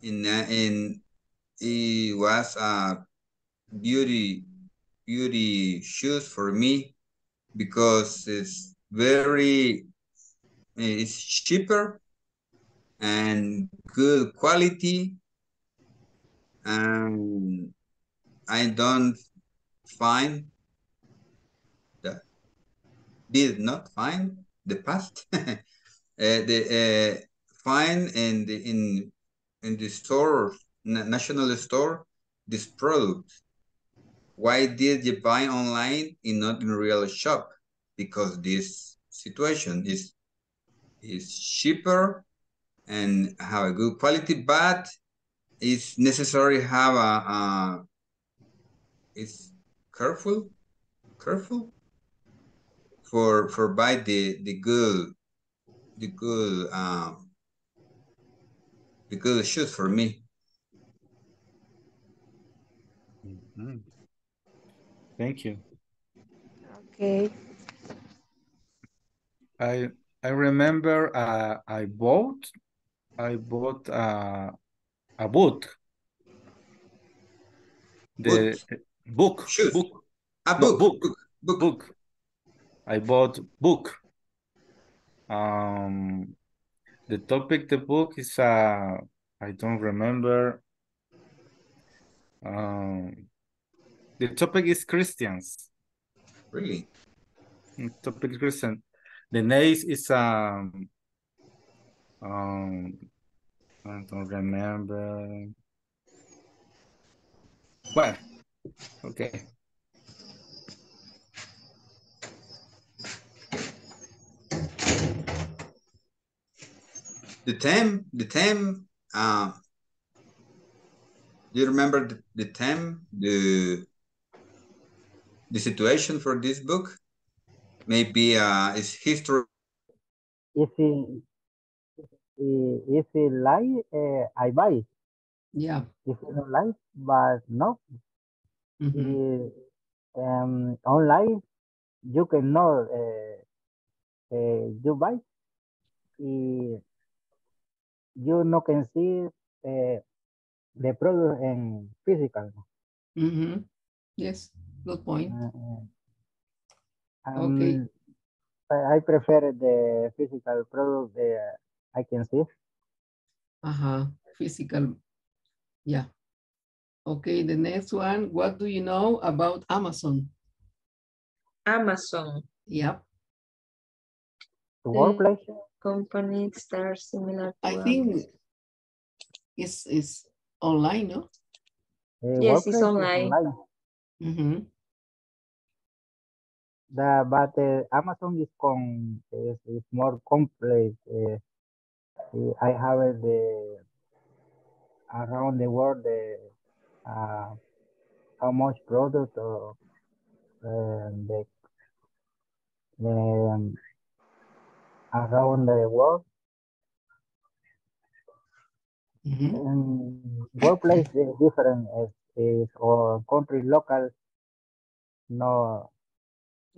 In uh, in it was a beauty beauty shoes for me because it's very it's cheaper and good quality, and I don't find that did not find the past uh, the uh, find in the in in the store national store this product. Why did you buy online and not in real shop? Because this situation is is cheaper and have a good quality, but it's necessary have a, a it's careful, careful for for buy the the good the good um the good shoes for me. Mm-hmm. Thank you. Okay. I I remember uh, I bought I bought uh, a book. The book book book. A book. No, book. book book book. I bought book. Um, the topic the book is uh I don't remember. Um, the topic is Christians. Really? The topic is Christian. The name is um um I don't remember. Well, okay. The time, the time. Uh, do you remember the, the time, the the situation for this book? Maybe uh, it's history. If he, if he lie, uh, I buy. Yeah. If he don't lie, but no. Mm-hmm. He, um, online, you cannot uh, uh, you buy. He, you no can see uh, the product in physical. Mm-hmm. Yes, good point. Uh, Um, okay. I, I prefer the physical product uh, I can see. Uh-huh. Physical. Yeah. Okay, the next one. What do you know about Amazon? Amazon. Yep. The workplace companies that are similar to I ours. think it's, it's online, no? The yes, it's online. online. Mm-hmm. The, but uh, Amazon is, con, is, is more complex. Uh, I have uh, the around the world the uh, how much product or uh, the, the um, around the world. Mm-hmm. um, workplace is different as is or country local no.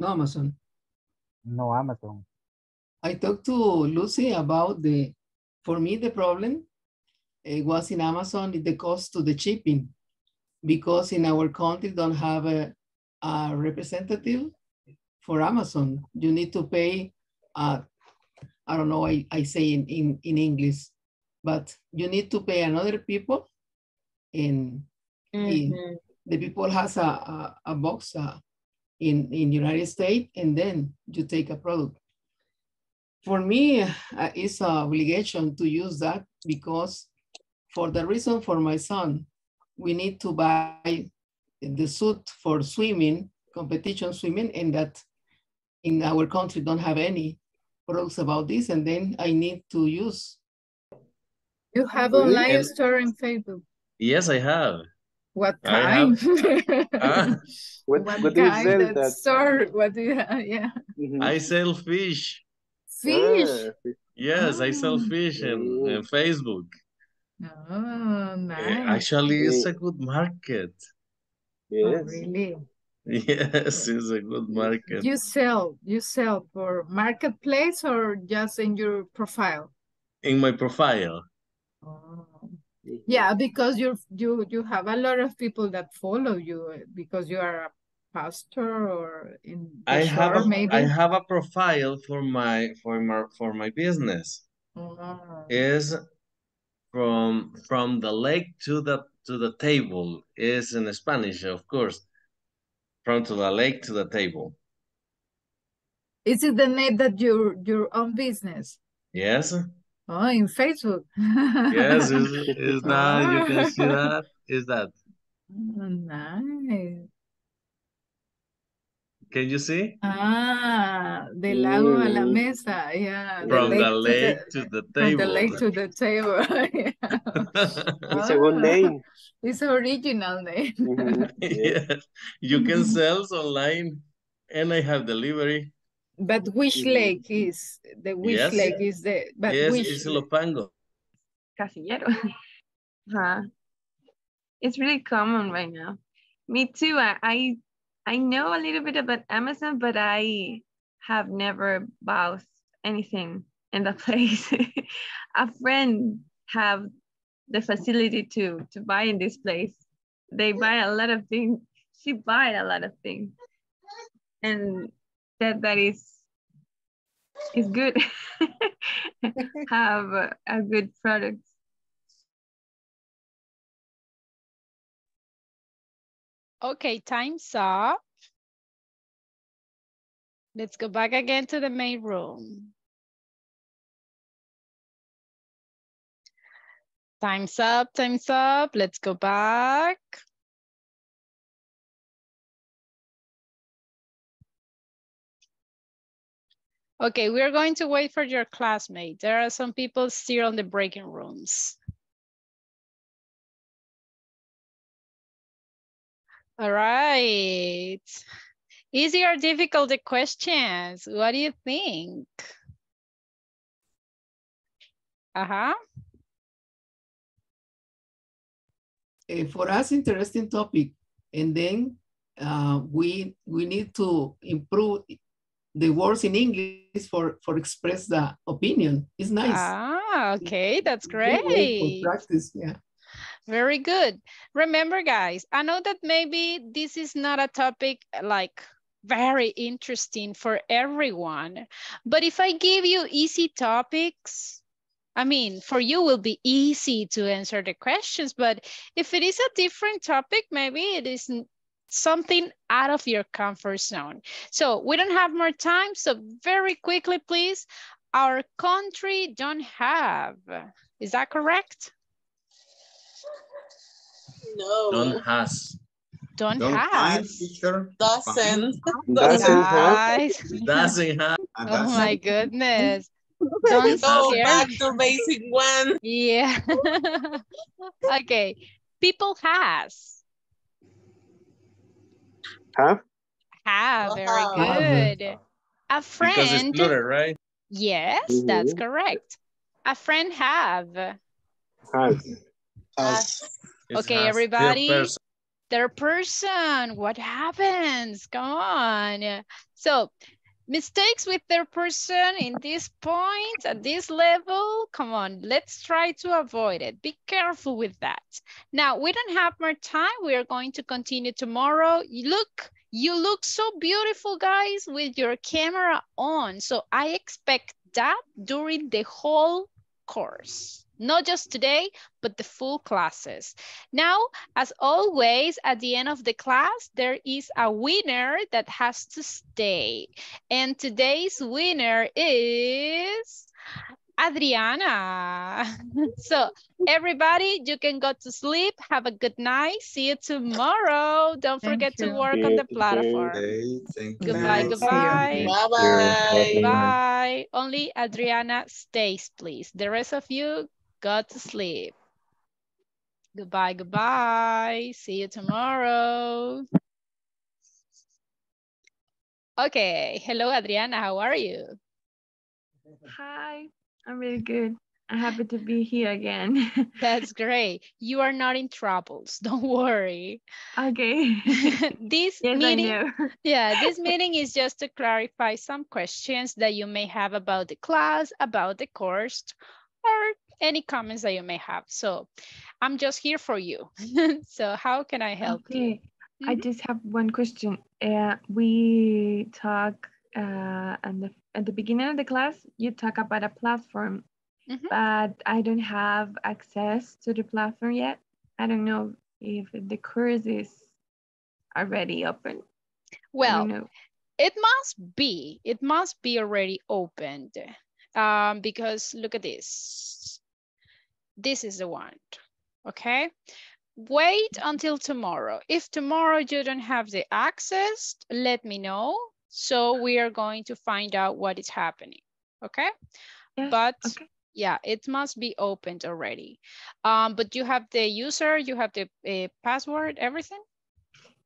No Amazon. No Amazon. I talked to Lucy about the, for me the problem it was in Amazon is the cost to the shipping, because in our country don't have a, a representative for Amazon. You need to pay, uh, I don't know, I, I say in, in, in English, but you need to pay another people and mm-hmm. the people has a, a, a box, a, in in United States, and then you take a product. For me, uh, it's an obligation to use that because for the reason for my son, we need to buy the suit for swimming, competition swimming, and that in our country don't have any products about this, and then I need to use. You have online and, store in Facebook? Yes, I have. What time? Have, uh, what what, what do you sell that? Store, what do you have? Yeah. Mm-hmm. I sell fish. Fish. Yeah. Yes, oh. I sell fish in, in Facebook. Oh, nice. Actually, it's a good market. Yes. Oh, really? Yes, it's a good market. You sell, you sell for marketplace or just in your profile? In my profile. Oh. Yeah, because you you you have a lot of people that follow you because you are a pastor or in. I have a, maybe I have a profile for my for my for my business. Oh. Is from from the lake to the to the table is in Spanish, of course. From to the lake to the table. Is it the name that your your own business? Yes. Oh, in Facebook. Yes, is is that oh. You can see that? Is that? Oh, nice. Can you see? Ah, del agua a la mesa. Yeah. From the lake to the, to the table. From the lake to the table. Yeah. It's a good name. It's original name. Mm-hmm. Yeah. You can sell online and I have delivery. But which lake is the which yes. lake is the but yes, which it's Lopango. Casillero. Huh. It's really common right now. Me too. I, I I know a little bit about Amazon, but I have never bought anything in the place. A friend have the facility to to buy in this place. They buy a lot of things. She buy a lot of things, and that that is is good. Have a, a good product. Okay, time's up. Let's go back again to the main room. Time's up, time's up. Let's go back. Okay, we're going to wait for your classmate. There are some people still on the breaking rooms. All right. Easy or difficult, the questions? What do you think? Uh-huh. For us, interesting topic. And then uh, we we need to improve the words in English for, for express the opinion. It's nice. Ah, okay, that's great. For practice, yeah. Very good. Remember, guys, I know that maybe this is not a topic like very interesting for everyone, but if I give you easy topics, I mean, for you will be easy to answer the questions, but if it is a different topic, maybe it is something out of your comfort zone. So we don't have more time, so very quickly, please. Our country don't have, is that correct? No. Don't has. Don't, don't has. Doesn't. Doesn't, doesn't have. Doesn't have. Oh doesn't. My goodness. Don't go care. Back to basic one. Yeah. Okay. People has. Have. Have. Very uh-huh. good. A friend. Because it's plural, right? Yes, mm-hmm. That's correct. A friend have. Has. Has. It's okay, everybody, their person. their person, what happens? Come on. So mistakes with their person in this point, at this level, come on, let's try to avoid it. Be careful with that. Now, we don't have more time. We are going to continue tomorrow. You look, you look so beautiful, guys, with your camera on. So I expect that during the whole course. Not just today, but the full classes. Now, as always, at the end of the class, there is a winner that has to stay. And today's winner is Adriana. So everybody, you can go to sleep. Have a good night. See you tomorrow. Don't Thank forget you. to work Thank on the platform. Thank goodbye, you. goodbye. Bye-bye. Bye. Only Adriana stays, please. The rest of you, go to sleep. Goodbye, goodbye. See you tomorrow. Okay. Hello, Adriana. How are you? Hi, I'm really good. I'm happy to be here again. That's great. You are not in troubles. Don't worry. Okay. This yes, meeting, yeah, this meeting is just to clarify some questions that you may have about the class, about the course, or any comments that you may have. So I'm just here for you. So how can I help okay. you? Mm-hmm. I just have one question. Uh, we talk uh, at, the, at the beginning of the class, you talk about a platform, mm-hmm. but I don't have access to the platform yet. I don't know if the course is already open. Well, it must be. It must be already opened um, because look at this. This is the one, okay? Wait until tomorrow. If tomorrow you don't have the access, let me know. So we are going to find out what is happening, okay? Yeah, but okay. yeah, it must be opened already. Um, but you have the user, you have the uh, password, everything?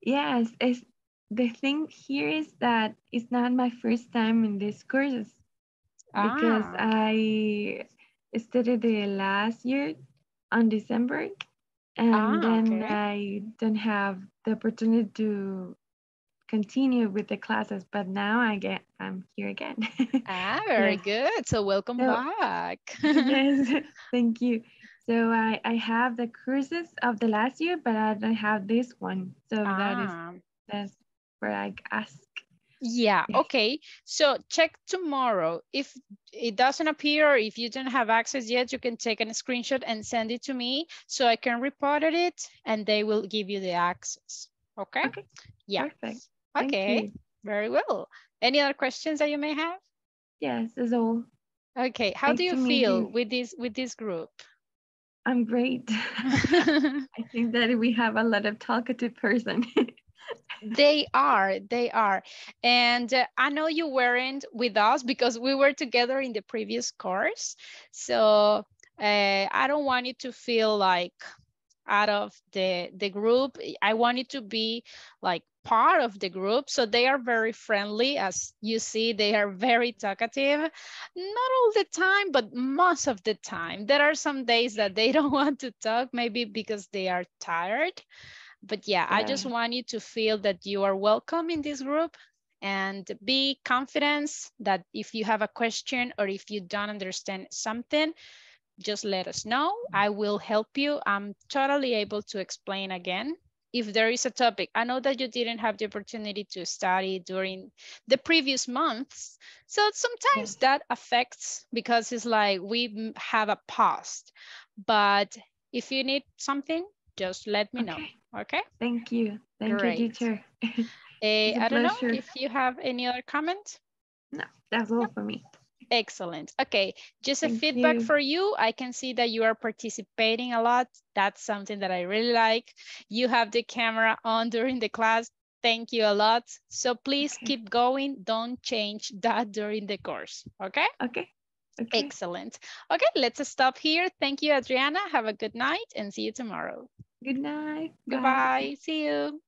Yes, it's, the thing here is that it's not my first time in this course ah. because I studied the last year on December. And ah, then okay. I didn't have the opportunity to continue with the classes, but now I get I'm here again. Ah, very yeah. good. So welcome so, back. Yes, thank you. So I, I have the courses of the last year, but I don't have this one. So ah. that is that's where I ask. Yeah, okay. So check tomorrow. If it doesn't appear, if you don't have access yet, you can take a screenshot and send it to me so I can report it and they will give you the access. Okay? Okay. Yeah. Perfect. Okay. Very well. Any other questions that you may have? Yes, that's all. Okay. How Thanks do you feel with this with this group? I'm great. I think that we have a lot of talkative person. They are, they are. And uh, I know you weren't with us because we were together in the previous course. So uh, I don't want you to feel like out of the, the group. I want you to be like part of the group. So they are very friendly. As you see, they are very talkative. Not all the time, but most of the time. There are some days that they don't want to talk, maybe because they are tired. But yeah, yeah, I just want you to feel that you are welcome in this group and be confident that if you have a question or if you don't understand something, just let us know. I will help you. I'm totally able to explain again. If there is a topic, I know that you didn't have the opportunity to study during the previous months. So sometimes yeah. that affects because it's like we have a pause. But if you need something, just let me okay. know. Okay. Thank you. Thank Great. you, teacher. uh, I don't know if you have any other comment. No, that's all no. for me. Excellent. Okay. Just Thank a feedback you. for you. I can see that you are participating a lot. That's something that I really like. You have the camera on during the class. Thank you a lot. So please okay. keep going. Don't change that during the course. Okay. Okay. Okay. Excellent. Okay. Let's stop here. Thank you, Adriana. Have a good night and see you tomorrow. Good night. Goodbye. Bye. See you.